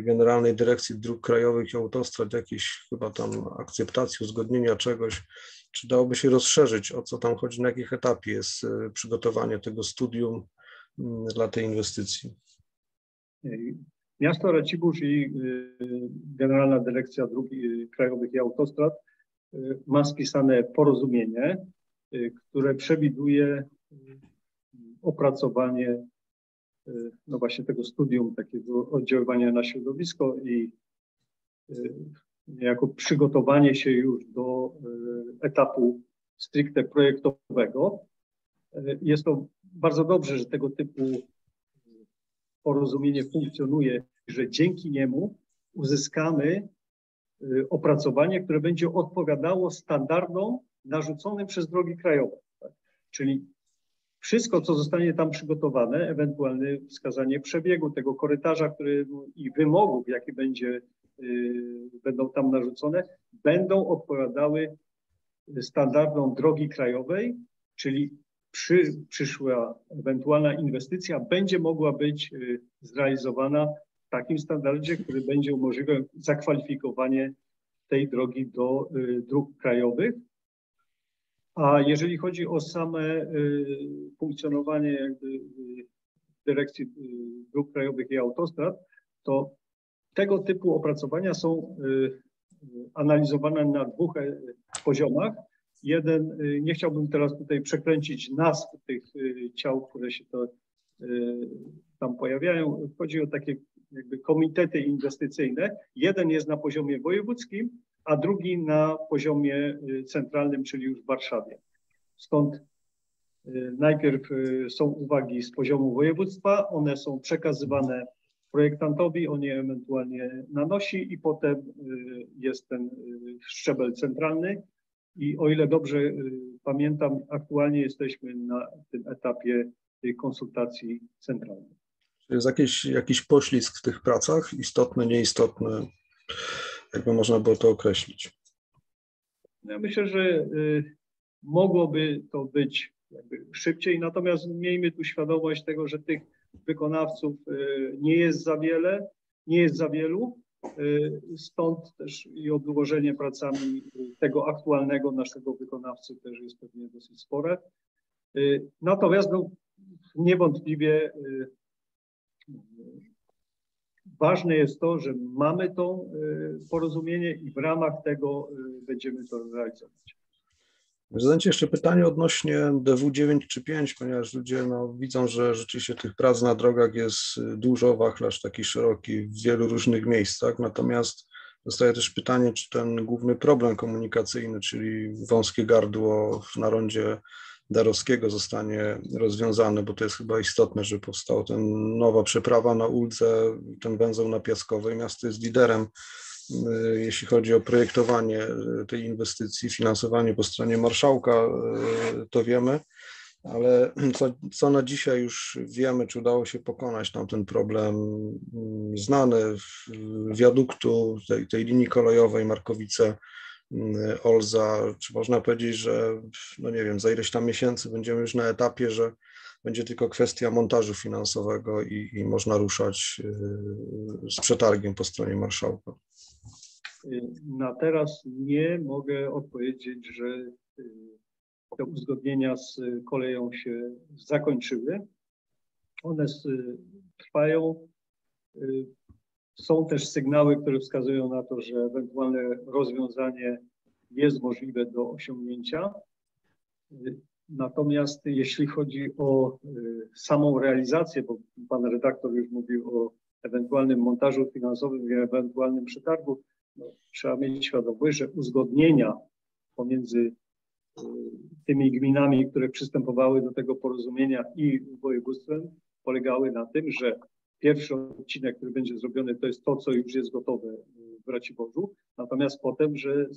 Generalnej Dyrekcji Dróg Krajowych i Autostrad, jakieś chyba tam akceptacji, uzgodnienia czegoś. Czy dałoby się rozszerzyć, o co tam chodzi, na jakich etapie jest przygotowanie tego studium dla tej inwestycji? Miasto Racibórz i Generalna Dyrekcja Dróg Krajowych i Autostrad ma spisane porozumienie, które przewiduje opracowanie no właśnie tego studium, takiego oddziaływania na środowisko i jako przygotowanie się już do etapu stricte projektowego. Jest to bardzo dobrze, że tego typu porozumienie funkcjonuje, że dzięki niemu uzyskamy opracowanie, które będzie odpowiadało standardom narzuconym przez drogi krajowe. Tak? Czyli wszystko, co zostanie tam przygotowane, ewentualne wskazanie przebiegu tego korytarza, który i wymogów, jakie będą tam narzucone, będą odpowiadały standardom drogi krajowej, czyli przyszła ewentualna inwestycja będzie mogła być zrealizowana w takim standardzie, który będzie umożliwiał zakwalifikowanie tej drogi do dróg krajowych. A jeżeli chodzi o same funkcjonowanie jakby dyrekcji dróg krajowych i autostrad, to tego typu opracowania są analizowane na dwóch poziomach. Jeden, nie chciałbym teraz tutaj przekręcić nazw tych ciał, które się tam pojawiają. Chodzi o takie jakby komitety inwestycyjne. Jeden jest na poziomie wojewódzkim, a drugi na poziomie centralnym, czyli już w Warszawie. Stąd najpierw są uwagi z poziomu województwa, one są przekazywane projektantowi, on je ewentualnie nanosi i potem jest ten szczebel centralny. I o ile dobrze pamiętam, aktualnie jesteśmy na tym etapie tej konsultacji centralnej. Czy jest jakiś poślizg w tych pracach? Istotny, nieistotny? Jakby można było to określić? Ja myślę, że mogłoby to być jakby szybciej, natomiast miejmy tu świadomość tego, że tych wykonawców nie jest za wielu. Stąd też i obłożenie pracami tego aktualnego naszego wykonawcy też jest pewnie dosyć spore. Natomiast no, niewątpliwie ważne jest to, że mamy to porozumienie i w ramach tego będziemy to realizować. Zadajcie jeszcze pytanie odnośnie DW9 czy 5, ponieważ ludzie no, widzą, że rzeczywiście tych prac na drogach jest dużo, wachlarz taki szeroki w wielu różnych miejscach, natomiast zostaje też pytanie, czy ten główny problem komunikacyjny, czyli wąskie gardło na rondzie Darowskiego zostanie rozwiązany, bo to jest chyba istotne, że powstała ten nowa przeprawa na Uldze, ten węzeł na Piaskowej, miasto jest liderem, jeśli chodzi o projektowanie tej inwestycji, finansowanie po stronie marszałka, to wiemy, ale co na dzisiaj już wiemy, czy udało się pokonać tamten problem znany wiaduktu tej linii kolejowej Markowice, Olza, czy można powiedzieć, że no nie wiem, za ileś tam miesięcy będziemy już na etapie, że będzie tylko kwestia montażu finansowego i można ruszać z przetargiem po stronie marszałka. Na teraz nie mogę odpowiedzieć, że te uzgodnienia z koleją się zakończyły. One trwają. Są też sygnały, które wskazują na to, że ewentualne rozwiązanie jest możliwe do osiągnięcia. Natomiast jeśli chodzi o samą realizację, bo pan redaktor już mówił o ewentualnym montażu finansowym i ewentualnym przetargu, no, trzeba mieć świadomość, że uzgodnienia pomiędzy tymi gminami, które przystępowały do tego porozumienia i województwem, polegały na tym, że pierwszy odcinek, który będzie zrobiony, to jest to, co już jest gotowe w Raciborzu, natomiast potem, że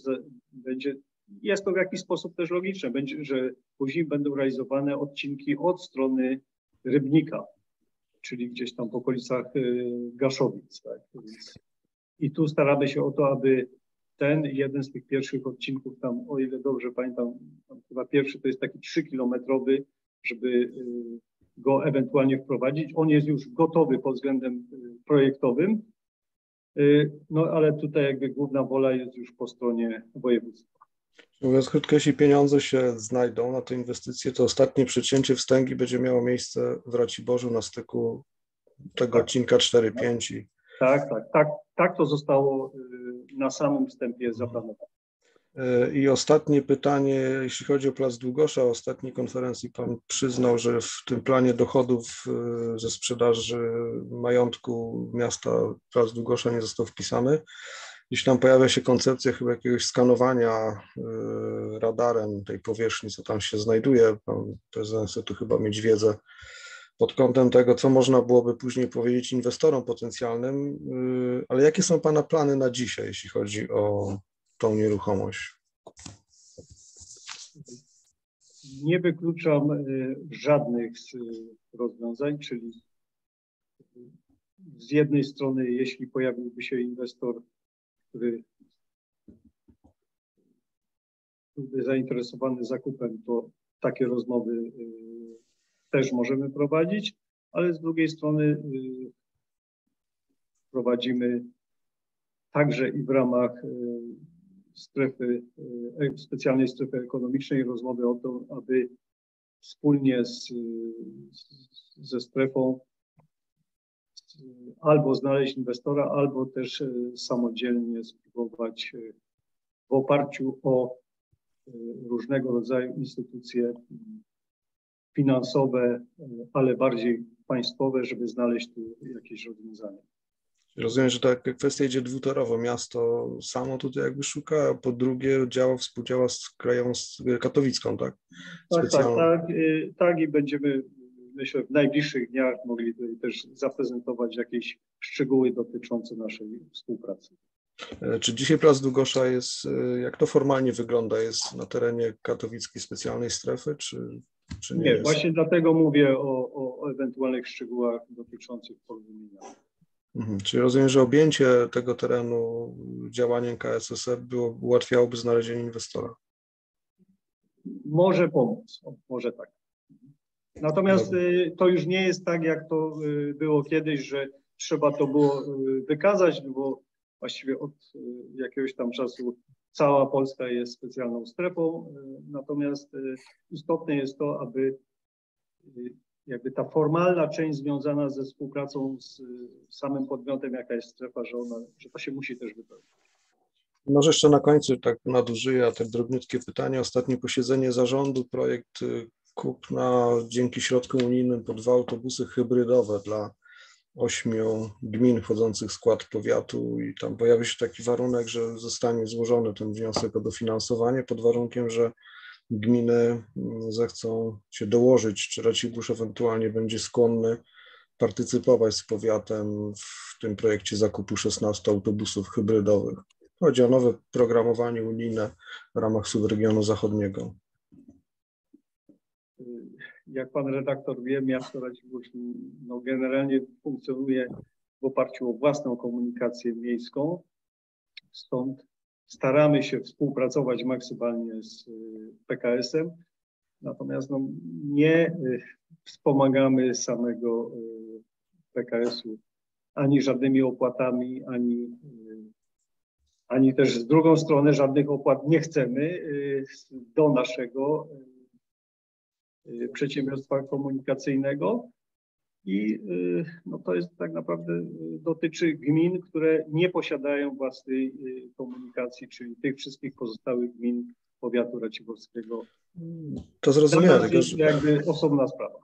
jest to w jakiś sposób też logiczne, że później będą realizowane odcinki od strony Rybnika, czyli gdzieś tam w okolicach Gaszowic. Tak? I tu staramy się o to, aby ten jeden z tych pierwszych odcinków tam, o ile dobrze pamiętam, chyba pierwszy to jest taki 3-kilometrowy, żeby go ewentualnie wprowadzić. On jest już gotowy pod względem projektowym, No ale tutaj jakby główna wola jest już po stronie województwa. Mówiąc krótko, jeśli pieniądze się znajdą na te inwestycje, to ostatnie przecięcie wstęgi będzie miało miejsce w Raciborzu na styku tego odcinka 4-5. Tak, to zostało na samym wstępie zaplanowane. I ostatnie pytanie, jeśli chodzi o plac Długosza, o ostatniej konferencji pan przyznał, że w tym planie dochodów ze sprzedaży majątku miasta plac Długosza nie został wpisany. Gdzieś tam pojawia się koncepcja chyba jakiegoś skanowania radarem tej powierzchni, co tam się znajduje. Pan prezydent chce tu chyba mieć wiedzę pod kątem tego, co można byłoby później powiedzieć inwestorom potencjalnym, ale jakie są pana plany na dzisiaj, jeśli chodzi o tą nieruchomość? Nie wykluczam żadnych rozwiązań, czyli z jednej strony, jeśli pojawiłby się inwestor, który byłby zainteresowany zakupem, to takie rozmowy też możemy prowadzić, ale z drugiej strony prowadzimy także i w ramach specjalnej strefy ekonomicznej rozmowy o to, aby wspólnie ze strefą albo znaleźć inwestora, albo też samodzielnie spróbować w oparciu o różnego rodzaju instytucje finansowe, ale bardziej państwowe, żeby znaleźć tu jakieś rozwiązanie. Rozumiem, że tak kwestia idzie dwutorowo. Miasto samo tutaj jakby szuka, a po drugie działa, współdziała z krajową katowicką, tak? Tak, i będziemy, myślę, w najbliższych dniach mogli tutaj też zaprezentować jakieś szczegóły dotyczące naszej współpracy. Czy dzisiaj plac Długosza jest, jak to formalnie wygląda, jest na terenie katowickiej specjalnej strefy, czy nie? Nie, właśnie dlatego mówię o ewentualnych szczegółach dotyczących porozumienia. Czyli rozumiem, że objęcie tego terenu działaniem KSSF ułatwiałoby znalezienie inwestora? Może pomóc, może tak. Natomiast to już nie jest tak, jak to było kiedyś, że trzeba to było wykazać, bo właściwie od jakiegoś tam czasu cała Polska jest specjalną strefą. Natomiast istotne jest to, aby jakby ta formalna część związana ze współpracą z samym podmiotem, jaka jest strefa, że to się musi też wypełnić. Może jeszcze na końcu, tak nadużyję, tak drobniutkie pytanie. Ostatnie posiedzenie zarządu, projekt kupna dzięki środkom unijnym po 2 autobusy hybrydowe dla 8 gmin wchodzących w skład powiatu i tam pojawi się taki warunek, że zostanie złożony ten wniosek o dofinansowanie pod warunkiem, że gminy zechcą się dołożyć, czy Racibórz ewentualnie będzie skłonny partycypować z powiatem w tym projekcie zakupu 16 autobusów hybrydowych. Chodzi o nowe programowanie unijne w ramach subregionu zachodniego. Jak pan redaktor wie, miasto Racibórz generalnie funkcjonuje w oparciu o własną komunikację miejską, stąd staramy się współpracować maksymalnie z PKS-em, natomiast nie wspomagamy samego PKS-u ani żadnymi opłatami, ani też z drugą strony żadnych opłat nie chcemy do naszego przedsiębiorstwa komunikacyjnego. I no to jest tak naprawdę, dotyczy gmin, które nie posiadają własnej komunikacji, czyli tych wszystkich pozostałych gmin powiatu raciborskiego. To zrozumiałe. To jest jakby osobna sprawa.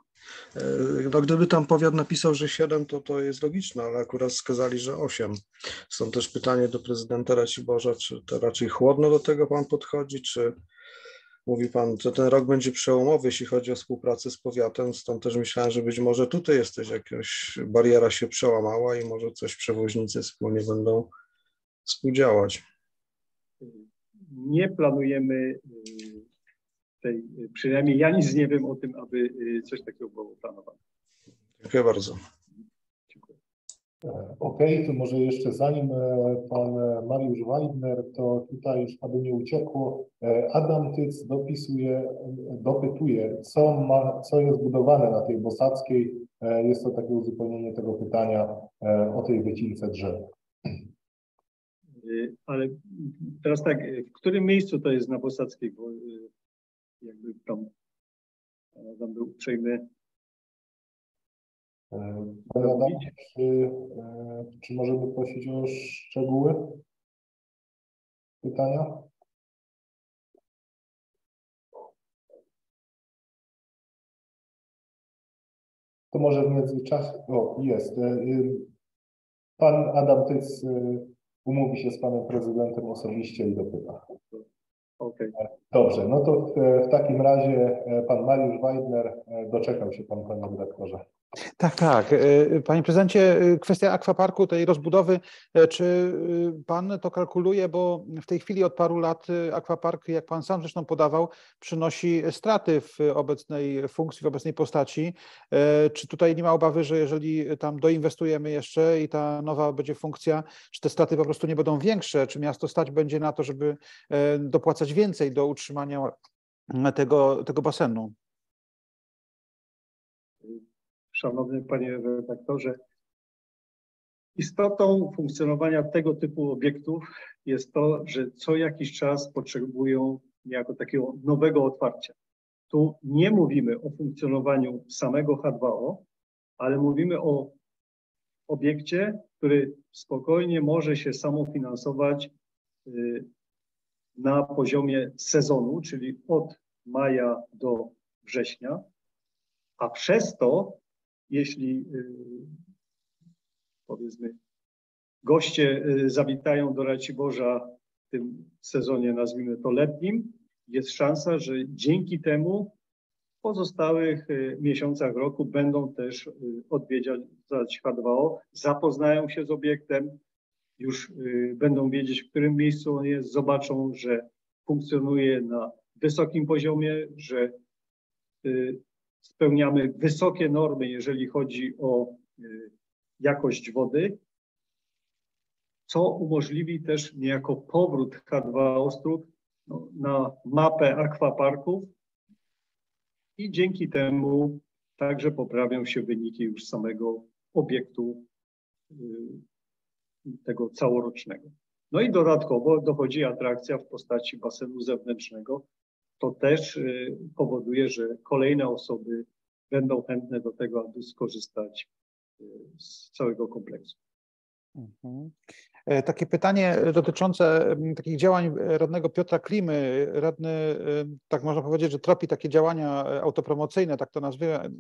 No, gdyby tam powiat napisał, że 7, to jest logiczne, ale akurat wskazali, że 8. Są też pytanie do prezydenta Raciborza, czy to raczej chłodno do tego pan podchodzi, czy... Mówi pan, że ten rok będzie przełomowy, jeśli chodzi o współpracę z powiatem, stąd też myślałem, że być może tutaj jest też jakaś bariera się przełamała i może coś przewoźnicy wspólnie będą współdziałać. Nie planujemy przynajmniej ja nic nie wiem o tym, aby coś takiego było planowane. Dziękuję bardzo. Okej, to może jeszcze zanim pan Mariusz Weidner, to tutaj już, aby nie uciekło, Adam Tyc dopytuje, co jest budowane na tej Bosackiej. Jest to takie uzupełnienie tego pytania o tej wycince drzew. Ale teraz tak, w którym miejscu to jest na Bosackiej, bo jakby tam był uprzejmy. Adam, czy możemy prosić o szczegóły pytania? To może w międzyczasie, o jest, pan Adam Tyc umówi się z panem prezydentem osobiście i dopyta. Okay. Dobrze, no to w takim razie pan Mariusz Weidner, doczekał się pan, panie redaktorze. Tak. Panie prezydencie, kwestia akwaparku, tej rozbudowy, czy pan to kalkuluje, bo w tej chwili od paru lat akwapark, jak pan sam zresztą podawał, przynosi straty w obecnej funkcji, w obecnej postaci. Czy tutaj nie ma obawy, że jeżeli tam doinwestujemy jeszcze i ta nowa będzie funkcja, czy te straty po prostu nie będą większe, czy miasto stać będzie na to, żeby dopłacać więcej do utrzymania tego basenu? Szanowny panie redaktorze, istotą funkcjonowania tego typu obiektów jest to, że co jakiś czas potrzebują niejako takiego nowego otwarcia. Tu nie mówimy o funkcjonowaniu samego H2O, ale mówimy o obiekcie, który spokojnie może się samofinansować na poziomie sezonu, czyli od maja do września, a przez to jeśli, powiedzmy, goście zawitają do Raciborza w tym sezonie, nazwijmy to letnim, jest szansa, że dzięki temu w pozostałych miesiącach roku będą też odwiedzać H2O, zapoznają się z obiektem, już będą wiedzieć, w którym miejscu on jest, zobaczą, że funkcjonuje na wysokim poziomie, że spełniamy wysokie normy, jeżeli chodzi o jakość wody, co umożliwi też niejako powrót K2 Ostrów na mapę akwaparków i dzięki temu także poprawią się wyniki już samego obiektu tego całorocznego. No i dodatkowo dochodzi atrakcja w postaci basenu zewnętrznego. To też powoduje, że kolejne osoby będą chętne do tego, aby skorzystać z całego kompleksu. Takie pytanie dotyczące takich działań radnego Piotra Klimy. Radny, tak można powiedzieć, że tropi takie działania autopromocyjne, tak to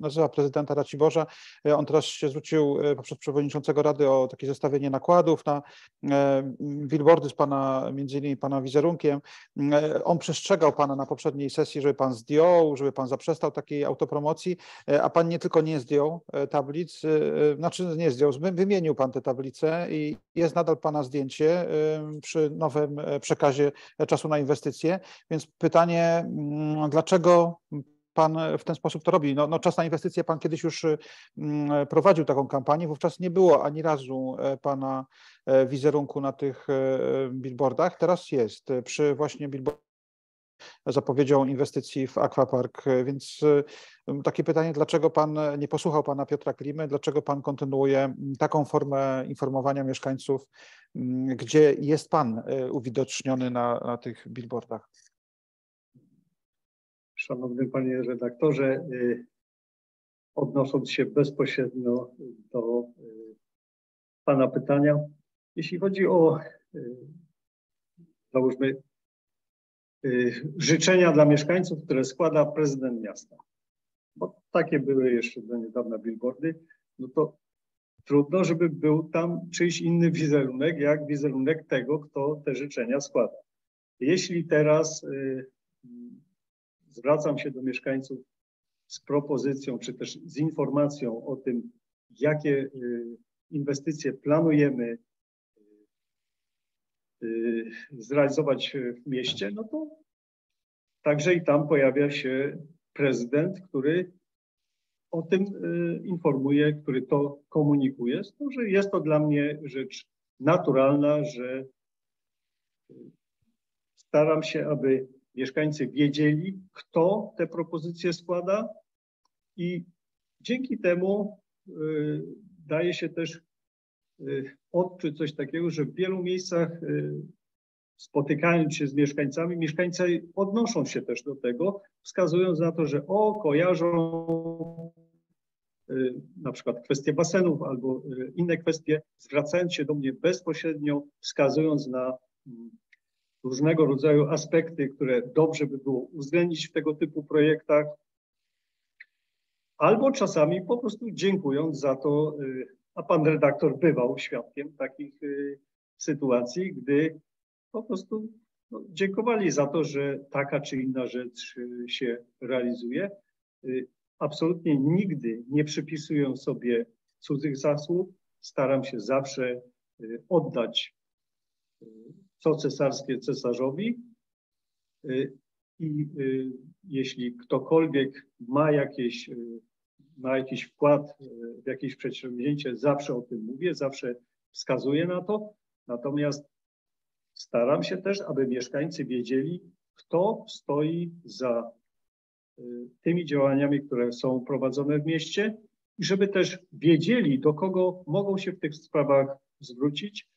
nazywa prezydenta Raciborza. On teraz się zwrócił poprzez przewodniczącego rady o takie zestawienie nakładów na billboardy z pana, między innymi pana wizerunkiem. On przestrzegał pana na poprzedniej sesji, żeby pan zdjął, żeby pan zaprzestał takiej autopromocji, a pan nie tylko nie zdjął tablic, wymienił pan te tablice i jest nadal pana zdjęcie przy nowym przekazie czasu na inwestycje, więc pytanie, dlaczego pan w ten sposób to robi? No, czas na inwestycje, pan kiedyś już prowadził taką kampanię, wówczas nie było ani razu pana wizerunku na tych billboardach, teraz jest przy właśnie billboardach zapowiedzią inwestycji w akwapark, więc takie pytanie, dlaczego pan nie posłuchał pana Piotra Klimy, dlaczego pan kontynuuje taką formę informowania mieszkańców, gdzie jest pan uwidoczniony na tych billboardach? Szanowny panie redaktorze, odnosząc się bezpośrednio do pana pytania, jeśli chodzi o, załóżmy, życzenia dla mieszkańców, które składa prezydent miasta, bo takie były jeszcze do niedawna billboardy, no to trudno, żeby był tam czyjś inny wizerunek, jak wizerunek tego, kto te życzenia składa. Jeśli teraz zwracam się do mieszkańców z propozycją, czy też z informacją o tym, jakie inwestycje planujemy zrealizować w mieście, no to także i tam pojawia się prezydent, który o tym informuje, który to komunikuje. To, że jest to dla mnie rzecz naturalna, że staram się, aby mieszkańcy wiedzieli, kto te propozycje składa i dzięki temu daje się też odczuć coś takiego, że w wielu miejscach, spotykając się z mieszkańcami, mieszkańcy odnoszą się też do tego, wskazując na to, że kojarzą na przykład kwestie basenów albo inne kwestie, zwracając się do mnie bezpośrednio, wskazując na różnego rodzaju aspekty, które dobrze by było uwzględnić w tego typu projektach, albo czasami po prostu dziękując za to, a pan redaktor bywał świadkiem takich sytuacji, gdy po prostu dziękowali za to, że taka czy inna rzecz się realizuje. Absolutnie nigdy nie przypisuję sobie cudzych zasług. Staram się zawsze oddać co cesarskie cesarzowi. I jeśli ktokolwiek ma jakiś wkład w jakieś przedsięwzięcie, zawsze o tym mówię, zawsze wskazuję na to. Natomiast staram się też, aby mieszkańcy wiedzieli, kto stoi za tymi działaniami, które są prowadzone w mieście, i żeby też wiedzieli, do kogo mogą się w tych sprawach zwrócić.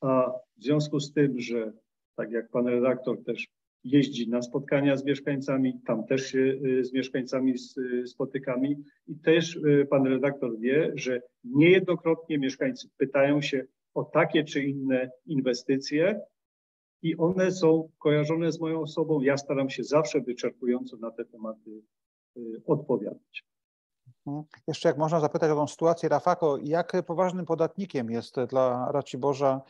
A w związku z tym, że tak jak pan redaktor też jeździ na spotkania z mieszkańcami, tam też się z mieszkańcami spotykamy i też pan redaktor wie, że niejednokrotnie mieszkańcy pytają się o takie czy inne inwestycje i one są kojarzone z moją osobą. Ja staram się zawsze wyczerpująco na te tematy odpowiadać. Jeszcze jak można zapytać o tą sytuację, Rafako, jak poważnym podatnikiem jest dla Raciborza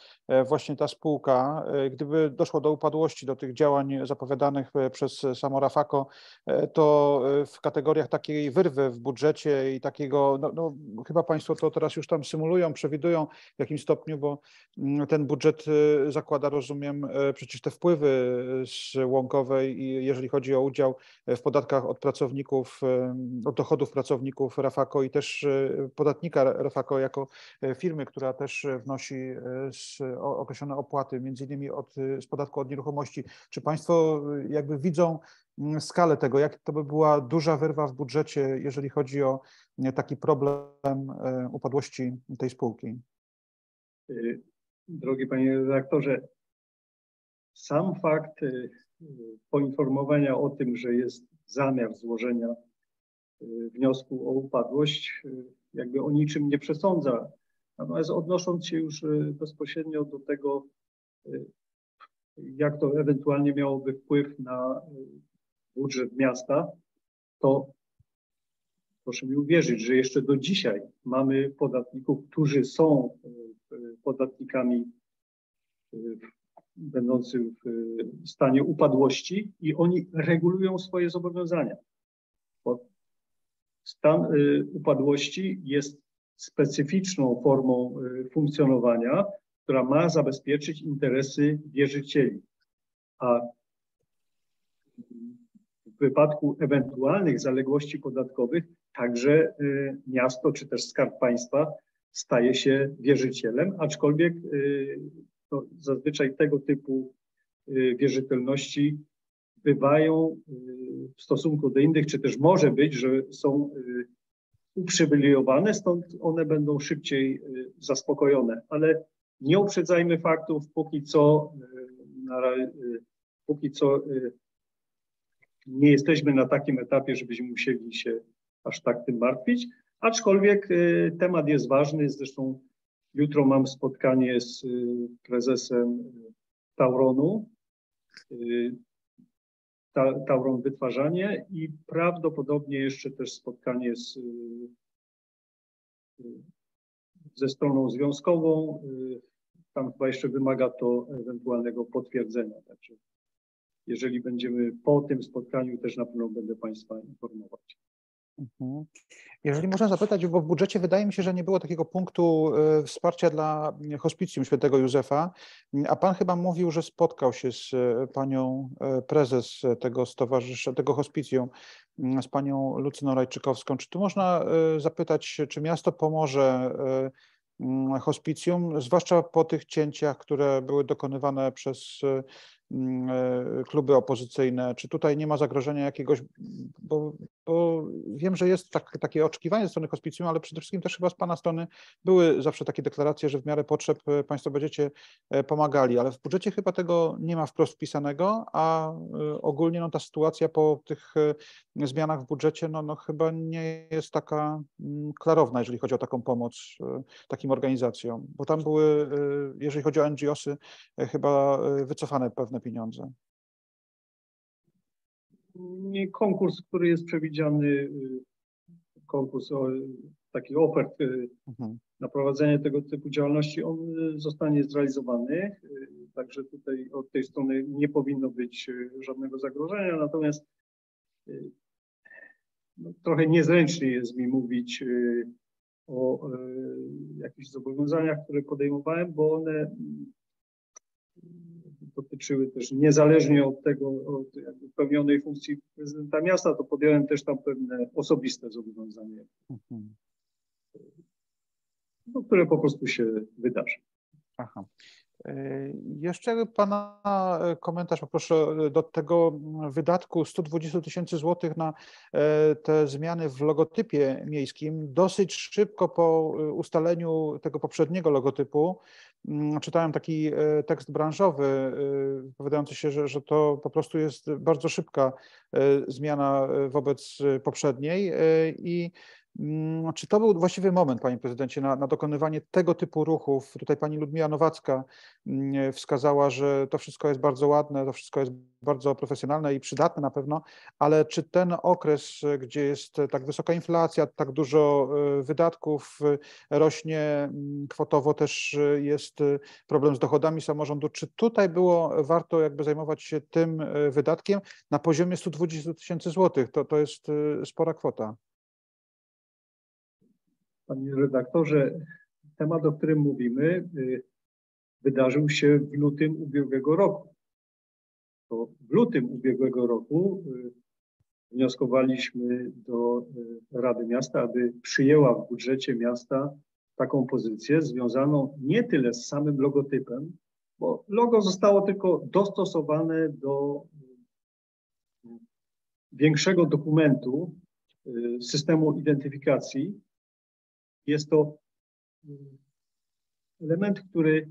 właśnie ta spółka? Gdyby doszło do upadłości, do tych działań zapowiadanych przez samo Rafako, to w kategoriach takiej wyrwy w budżecie i takiego, chyba państwo to teraz już tam symulują, przewidują w jakim stopniu, bo ten budżet zakłada, rozumiem, przecież te wpływy z łąkowej, i jeżeli chodzi o udział w podatkach od pracowników, od dochodów pracowników Rafako i też podatnika Rafako jako firmy, która też wnosi określone opłaty, między innymi z podatku od nieruchomości. Czy państwo jakby widzą skalę tego, jak to by była duża wyrwa w budżecie, jeżeli chodzi o taki problem upadłości tej spółki? Drogi panie redaktorze, sam fakt poinformowania o tym, że jest zamiar złożenia wniosku o upadłość, jakby o niczym nie przesądza. Natomiast odnosząc się już bezpośrednio do tego, jak to ewentualnie miałoby wpływ na budżet miasta, to proszę mi uwierzyć, że jeszcze do dzisiaj mamy podatników, którzy są podatnikami będących w stanie upadłości i oni regulują swoje zobowiązania. Stan upadłości jest specyficzną formą funkcjonowania, która ma zabezpieczyć interesy wierzycieli. A w wypadku ewentualnych zaległości podatkowych także miasto czy też Skarb Państwa staje się wierzycielem, aczkolwiek zazwyczaj tego typu wierzytelności bywają w stosunku do innych, czy też może być, że są uprzywilejowane, stąd one będą szybciej zaspokojone. Ale nie uprzedzajmy faktów, póki co nie jesteśmy na takim etapie, żebyśmy musieli się aż tak tym martwić. Aczkolwiek temat jest ważny, zresztą jutro mam spotkanie z prezesem Tauronu, Tauron Wytwarzanie, i prawdopodobnie jeszcze też spotkanie ze stroną związkową. Tam chyba jeszcze wymaga to ewentualnego potwierdzenia. Także jeżeli będziemy po tym spotkaniu, też na pewno będę państwa informować. Jeżeli można zapytać, bo w budżecie wydaje mi się, że nie było takiego punktu wsparcia dla hospicjum Świętego Józefa, a pan chyba mówił, że spotkał się z panią prezes tego stowarzyszenia, tego hospicjum, z panią Lucyną Rajczykowską. Czy tu można zapytać, czy miasto pomoże hospicjum, zwłaszcza po tych cięciach, które były dokonywane przez kluby opozycyjne, czy tutaj nie ma zagrożenia jakiegoś, bo wiem, że jest takie oczekiwanie ze strony hospicjum, ale przede wszystkim też chyba z Pana strony były zawsze takie deklaracje, że w miarę potrzeb Państwo będziecie pomagali, ale w budżecie chyba tego nie ma wprost wpisanego, a ogólnie no, ta sytuacja po tych zmianach w budżecie no chyba nie jest taka klarowna, jeżeli chodzi o taką pomoc takim organizacjom, bo tam były, jeżeli chodzi o NGOsy, chyba wycofane pewne pieniądze. Konkurs, który jest przewidziany, konkurs takich ofert na prowadzenie tego typu działalności, on zostanie zrealizowany, także tutaj od tej strony nie powinno być żadnego zagrożenia, natomiast no, trochę niezręcznie jest mi mówić o jakichś zobowiązaniach, które podejmowałem, bo one dotyczyły też niezależnie od tego, od jakby pełnionej funkcji prezydenta miasta, to podjąłem też tam pewne osobiste zobowiązania, no, które po prostu się wydarzy. Aha. Jeszcze Pana komentarz, poproszę, do tego wydatku 120 000 złotych na te zmiany w logotypie miejskim. Dosyć szybko po ustaleniu tego poprzedniego logotypu czytałem taki tekst branżowy, powiadający się, że to po prostu jest bardzo szybka zmiana wobec poprzedniej i czy to był właściwy moment, Panie Prezydencie, na dokonywanie tego typu ruchów? Tutaj Pani Ludmiła Nowacka wskazała, że to wszystko jest bardzo ładne, to wszystko jest bardzo profesjonalne i przydatne na pewno, ale czy ten okres, gdzie jest tak wysoka inflacja, tak dużo wydatków rośnie kwotowo, też jest problem z dochodami samorządu, czy tutaj było warto jakby zajmować się tym wydatkiem na poziomie 120 000 złotych? To jest spora kwota. Panie redaktorze, temat, o którym mówimy, wydarzył się w lutym ubiegłego roku. To w lutym ubiegłego roku wnioskowaliśmy do Rady Miasta, aby przyjęła w budżecie miasta taką pozycję związaną nie tyle z samym logotypem, bo logo zostało tylko dostosowane do większego dokumentu systemu identyfikacji. Jest to element, który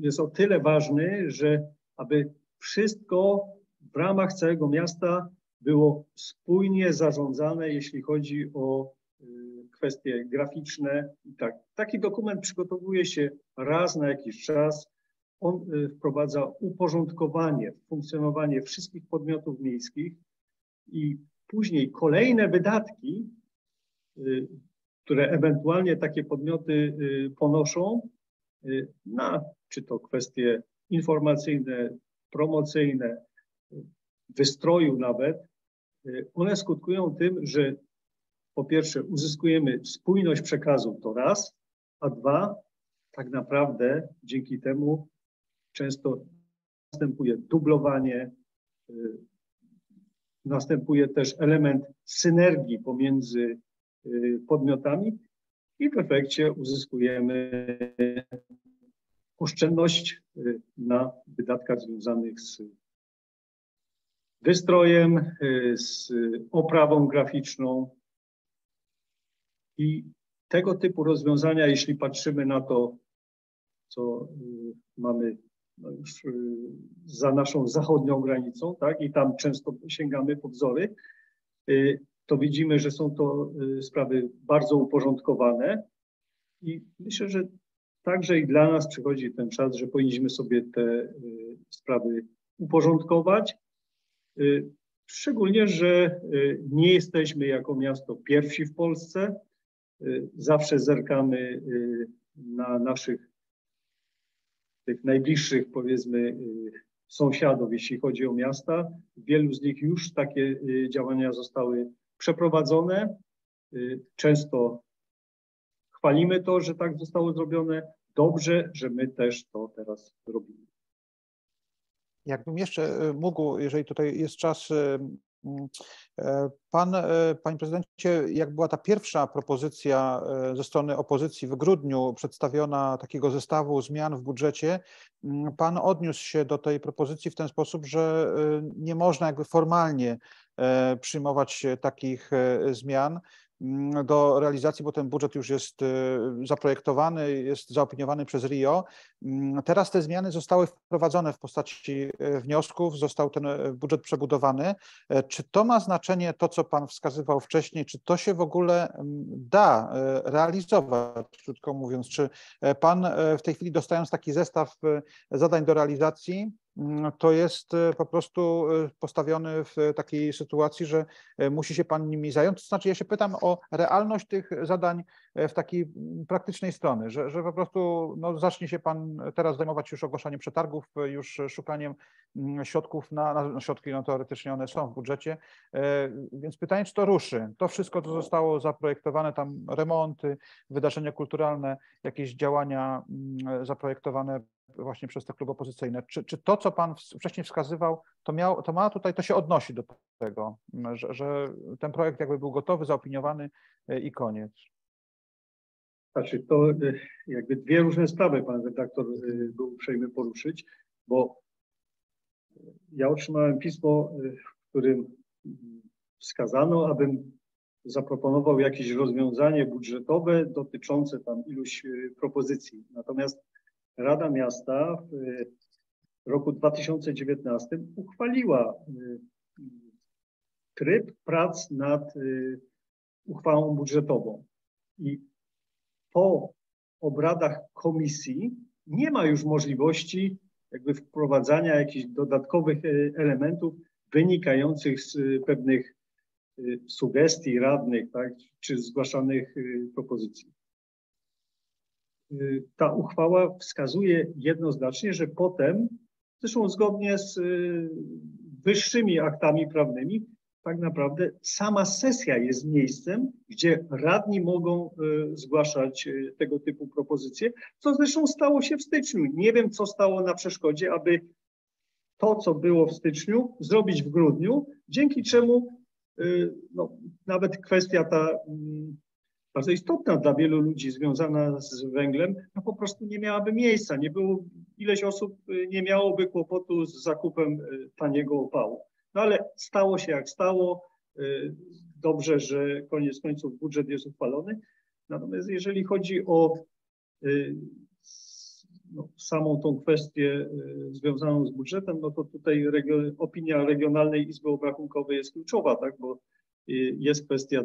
jest o tyle ważny, że aby wszystko w ramach całego miasta było spójnie zarządzane, jeśli chodzi o kwestie graficzne. Taki dokument przygotowuje się raz na jakiś czas. On wprowadza uporządkowanie, funkcjonowanie wszystkich podmiotów miejskich i później kolejne wydatki, które ewentualnie takie podmioty ponoszą na czy to kwestie informacyjne, promocyjne, wystroju nawet, one skutkują tym, że po pierwsze uzyskujemy spójność przekazów, to raz, a dwa, tak naprawdę dzięki temu często następuje dublowanie, następuje też element synergii pomiędzy podmiotami i w efekcie uzyskujemy oszczędność na wydatkach związanych z wystrojem, z oprawą graficzną i tego typu rozwiązania, jeśli patrzymy na to, co mamy już za naszą zachodnią granicą, tak, i tam często sięgamy po wzory, to widzimy, że są to sprawy bardzo uporządkowane i myślę, że także i dla nas przychodzi ten czas, że powinniśmy sobie te sprawy uporządkować. Szczególnie, że nie jesteśmy jako miasto pierwsi w Polsce. Zawsze zerkamy na naszych tych najbliższych, powiedzmy, sąsiadów, jeśli chodzi o miasta. Wielu z nich już takie działania zostały przeprowadzone. Często chwalimy to, że tak zostało zrobione. Dobrze, że my też to teraz robimy. Jakbym jeszcze mógł, jeżeli tutaj jest czas, Panie prezydencie, jak była ta pierwsza propozycja ze strony opozycji w grudniu przedstawiona takiego zestawu zmian w budżecie, pan odniósł się do tej propozycji w ten sposób, że nie można jakby formalnie przyjmować takich zmian do realizacji, bo ten budżet już jest zaprojektowany, jest zaopiniowany przez RIO. Teraz te zmiany zostały wprowadzone w postaci wniosków, został ten budżet przebudowany. Czy to ma znaczenie, to co pan wskazywał wcześniej, czy to się w ogóle da realizować, krótko mówiąc? Czy pan w tej chwili, dostając taki zestaw zadań do realizacji, to jest po prostu postawiony w takiej sytuacji, że musi się pan nimi zająć? To znaczy, ja się pytam o realność tych zadań w takiej praktycznej strony, że po prostu no, zacznie się pan teraz zajmować już ogłaszaniem przetargów, już szukaniem środków na środki, no teoretycznie one są w budżecie, więc pytanie, czy to ruszy? To wszystko, co zostało zaprojektowane, tam remonty, wydarzenia kulturalne, jakieś działania zaprojektowane właśnie przez te kluby opozycyjne. Czy to, co pan wcześniej wskazywał, to się odnosi do tego, że ten projekt jakby był gotowy, zaopiniowany i koniec? Znaczy, to jakby dwie różne sprawy pan redaktor był uprzejmy poruszyć, bo ja otrzymałem pismo, w którym wskazano, abym zaproponował jakieś rozwiązanie budżetowe dotyczące tam iluś propozycji. Natomiast Rada Miasta w roku 2019 uchwaliła tryb prac nad uchwałą budżetową i po obradach komisji nie ma już możliwości jakby wprowadzania jakichś dodatkowych elementów wynikających z pewnych sugestii radnych, tak, czy zgłaszanych propozycji. Ta uchwała wskazuje jednoznacznie, że potem, zresztą zgodnie z wyższymi aktami prawnymi, tak naprawdę sama sesja jest miejscem, gdzie radni mogą zgłaszać tego typu propozycje, co zresztą stało się w styczniu. Nie wiem, co stało na przeszkodzie, aby to, co było w styczniu, zrobić w grudniu, dzięki czemu no, nawet kwestia ta bardzo istotna dla wielu ludzi związana z węglem, no po prostu nie miałaby miejsca. Nie było, ileś osób nie miałoby kłopotu z zakupem taniego opału. No ale stało się jak stało. Dobrze, że koniec końców budżet jest uchwalony. Natomiast jeżeli chodzi o no, samą tą kwestię związaną z budżetem, no to tutaj opinia Regionalnej Izby Obrachunkowej jest kluczowa, tak? Bo jest kwestia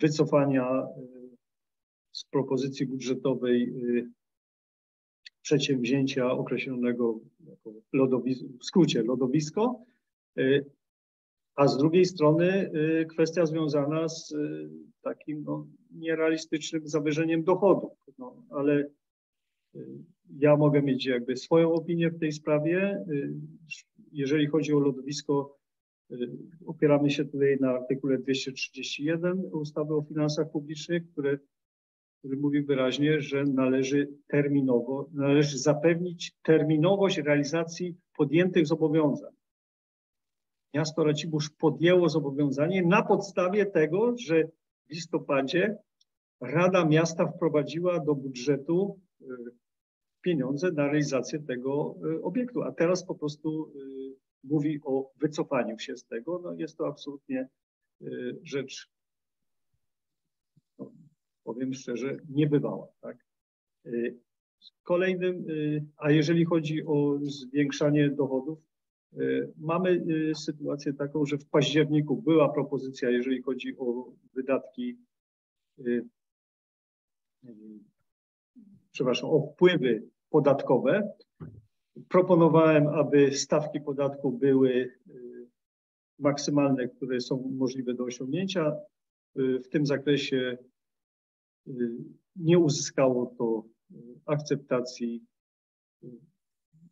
wycofania z propozycji budżetowej przedsięwzięcia określonego jako lodowisko, w skrócie lodowisko, a z drugiej strony kwestia związana z takim no, nierealistycznym zawyżeniem dochodów. No, ale ja mogę mieć jakby swoją opinię w tej sprawie. Jeżeli chodzi o lodowisko, opieramy się tutaj na artykule 231 ustawy o finansach publicznych, który mówi wyraźnie, że należy zapewnić terminowość realizacji podjętych zobowiązań. Miasto Racibórz podjęło zobowiązanie na podstawie tego, że w listopadzie Rada Miasta wprowadziła do budżetu pieniądze na realizację tego obiektu, a teraz po prostu mówi o wycofaniu się z tego. No jest to absolutnie rzecz, no, powiem szczerze, niebywała. Tak? Kolejnym, a jeżeli chodzi o zwiększanie dochodów, mamy sytuację taką, że w październiku była propozycja, jeżeli chodzi o wydatki, przepraszam, o wpływy podatkowe. Proponowałem, aby stawki podatku były maksymalne, które są możliwe do osiągnięcia. W tym zakresie nie uzyskało to akceptacji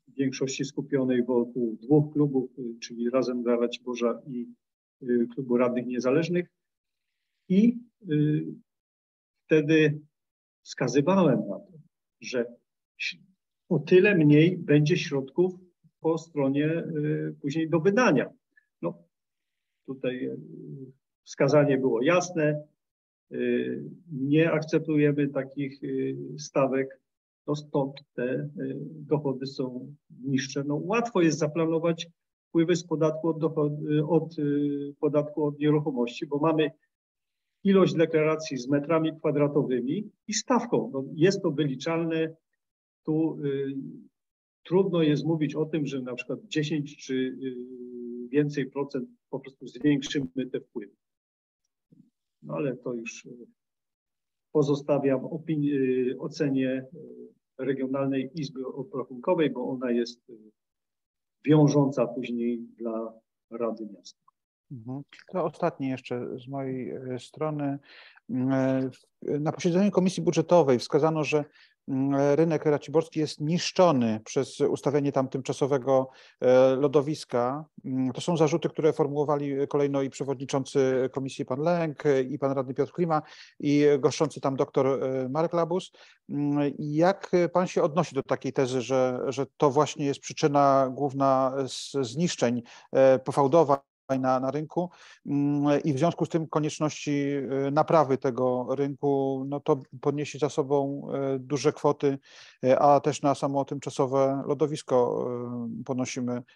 większości skupionej wokół dwóch klubów, czyli Razem dla Raciborza i Klubu Radnych Niezależnych. I wtedy wskazywałem na to, że o tyle mniej będzie środków po stronie później do wydania. No, Tutaj wskazanie było jasne. Nie akceptujemy takich stawek, no stąd te dochody są niższe. No, łatwo jest zaplanować wpływy z podatku od nieruchomości, bo mamy ilość deklaracji z metrami kwadratowymi i stawką. No, jest to wyliczalne. Tu trudno jest mówić o tym, że na przykład 10 czy więcej procent po prostu zwiększymy te wpływy. No ale to już pozostawiam ocenie Regionalnej Izby Obrachunkowej, bo ona jest wiążąca później dla Rady Miasta. To ostatnie jeszcze z mojej strony. Na posiedzeniu Komisji Budżetowej wskazano, że rynek raciborski jest niszczony przez ustawienie tam tymczasowego lodowiska. To są zarzuty, które formułowali kolejno i przewodniczący komisji pan Lenk, i pan radny Piotr Klima, i goszczący tam doktor Marek Labus. Jak pan się odnosi do takiej tezy, że to właśnie jest przyczyna główna zniszczeń, pofałdowań na rynku i w związku z tym konieczności naprawy tego rynku, no to podniesie za sobą duże kwoty, a też na samo tymczasowe lodowisko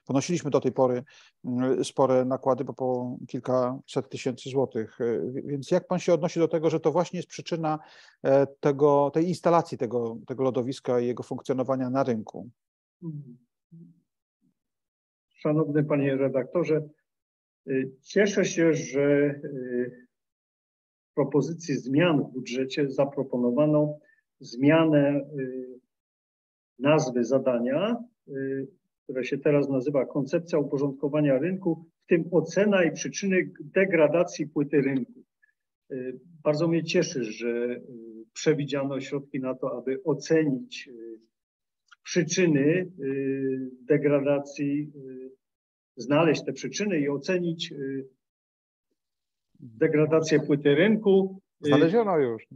ponosiliśmy do tej pory spore nakłady, bo po kilkaset tysięcy złotych. Więc jak pan się odnosi do tego, że to właśnie jest przyczyna tej instalacji tego lodowiska i jego funkcjonowania na rynku? Szanowny panie redaktorze, cieszę się, że w propozycji zmian w budżecie zaproponowano zmianę nazwy zadania, która się teraz nazywa Koncepcja uporządkowania rynku, w tym ocena i przyczyny degradacji płyty rynku. Bardzo mnie cieszy, że przewidziano środki na to, aby ocenić przyczyny degradacji, znaleźć te przyczyny i ocenić degradację płyty rynku. Znaleziono już.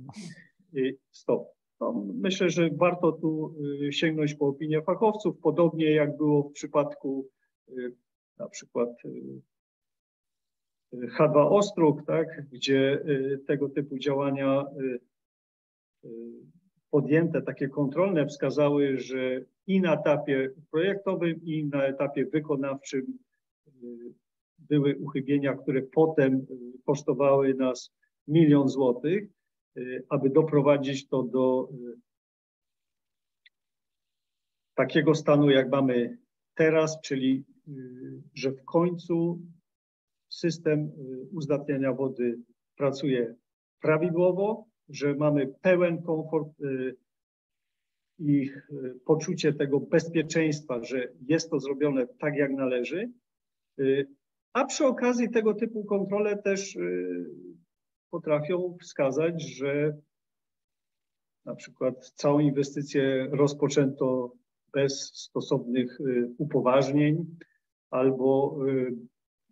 Stop. No, myślę, że warto tu sięgnąć po opinię fachowców, podobnie jak było w przypadku na przykład H2 Ostróg, tak, gdzie tego typu działania podjęte, takie kontrolne, wskazały, że i na etapie projektowym, i na etapie wykonawczym były uchybienia, które potem kosztowały nas 1 000 000 złotych, aby doprowadzić to do takiego stanu, jak mamy teraz, czyli że w końcu system uzdatniania wody pracuje prawidłowo, że mamy pełen komfort i poczucie tego bezpieczeństwa, że jest to zrobione tak, jak należy. A przy okazji tego typu kontrole też potrafią wskazać, że na przykład całą inwestycję rozpoczęto bez stosownych upoważnień, albo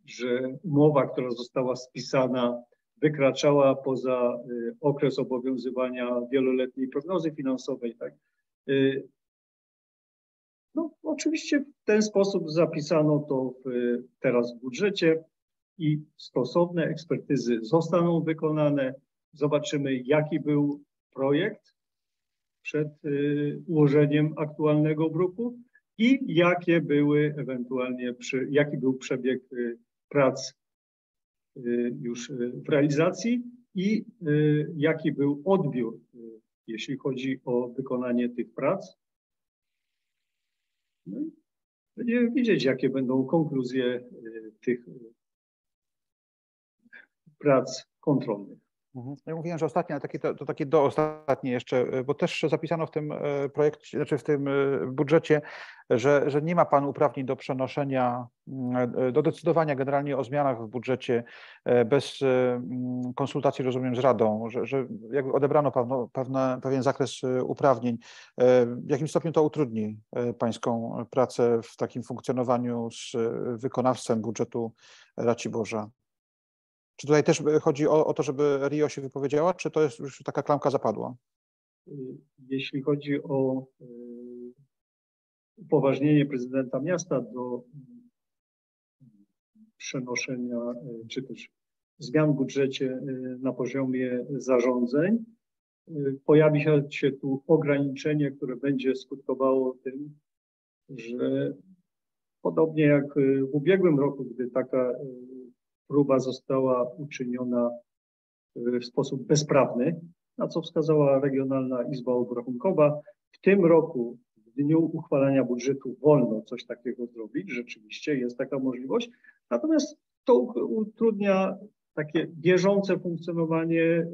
że umowa, która została spisana, wykraczała poza okres obowiązywania wieloletniej prognozy finansowej. Tak? No, oczywiście w ten sposób zapisano to teraz w budżecie i stosowne ekspertyzy zostaną wykonane. Zobaczymy, jaki był projekt przed ułożeniem aktualnego bruku i jakie były ewentualnie, jaki był przebieg prac już w realizacji i jaki był odbiór, jeśli chodzi o wykonanie tych prac. No i będziemy widzieć, jakie będą konkluzje tych prac kontrolnych. Ja mówiłem, że ostatnie, ale takie doostatnie jeszcze, bo też zapisano w tym projekcie, znaczy w tym budżecie, że nie ma pan uprawnień do przenoszenia, do decydowania generalnie o zmianach w budżecie bez konsultacji, rozumiem, z Radą, że jakby odebrano pewien zakres uprawnień. W jakim stopniu to utrudni pańską pracę w takim funkcjonowaniu z wykonawcą budżetu Raciborza? Czy tutaj też chodzi o to, żeby RIO się wypowiedziała, czy to jest już taka klamka zapadła? Jeśli chodzi o upoważnienie prezydenta miasta do przenoszenia czy też zmian w budżecie na poziomie zarządzeń. Pojawi się tu ograniczenie, które będzie skutkowało tym, że podobnie jak w ubiegłym roku, gdy taka próba została uczyniona w sposób bezprawny, na co wskazała Regionalna Izba Obrachunkowa, w tym roku w dniu uchwalania budżetu wolno coś takiego zrobić. Rzeczywiście jest taka możliwość. Natomiast to utrudnia takie bieżące funkcjonowanie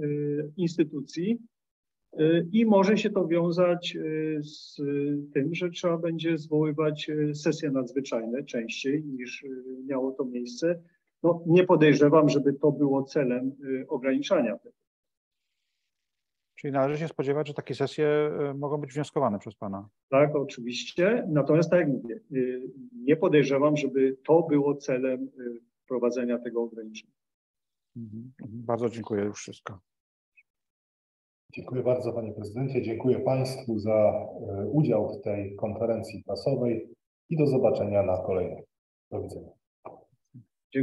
instytucji i może się to wiązać z tym, że trzeba będzie zwoływać sesje nadzwyczajne częściej niż miało to miejsce. No, nie podejrzewam, żeby to było celem ograniczania tego. Czyli należy się spodziewać, że takie sesje mogą być wnioskowane przez pana. Tak, oczywiście. Natomiast tak jak mówię, nie podejrzewam, żeby to było celem wprowadzenia tego ograniczenia. Bardzo dziękuję, już wszystko. Dziękuję bardzo, panie prezydencie. Dziękuję państwu za udział w tej konferencji prasowej i do zobaczenia na kolejnej. Do widzenia.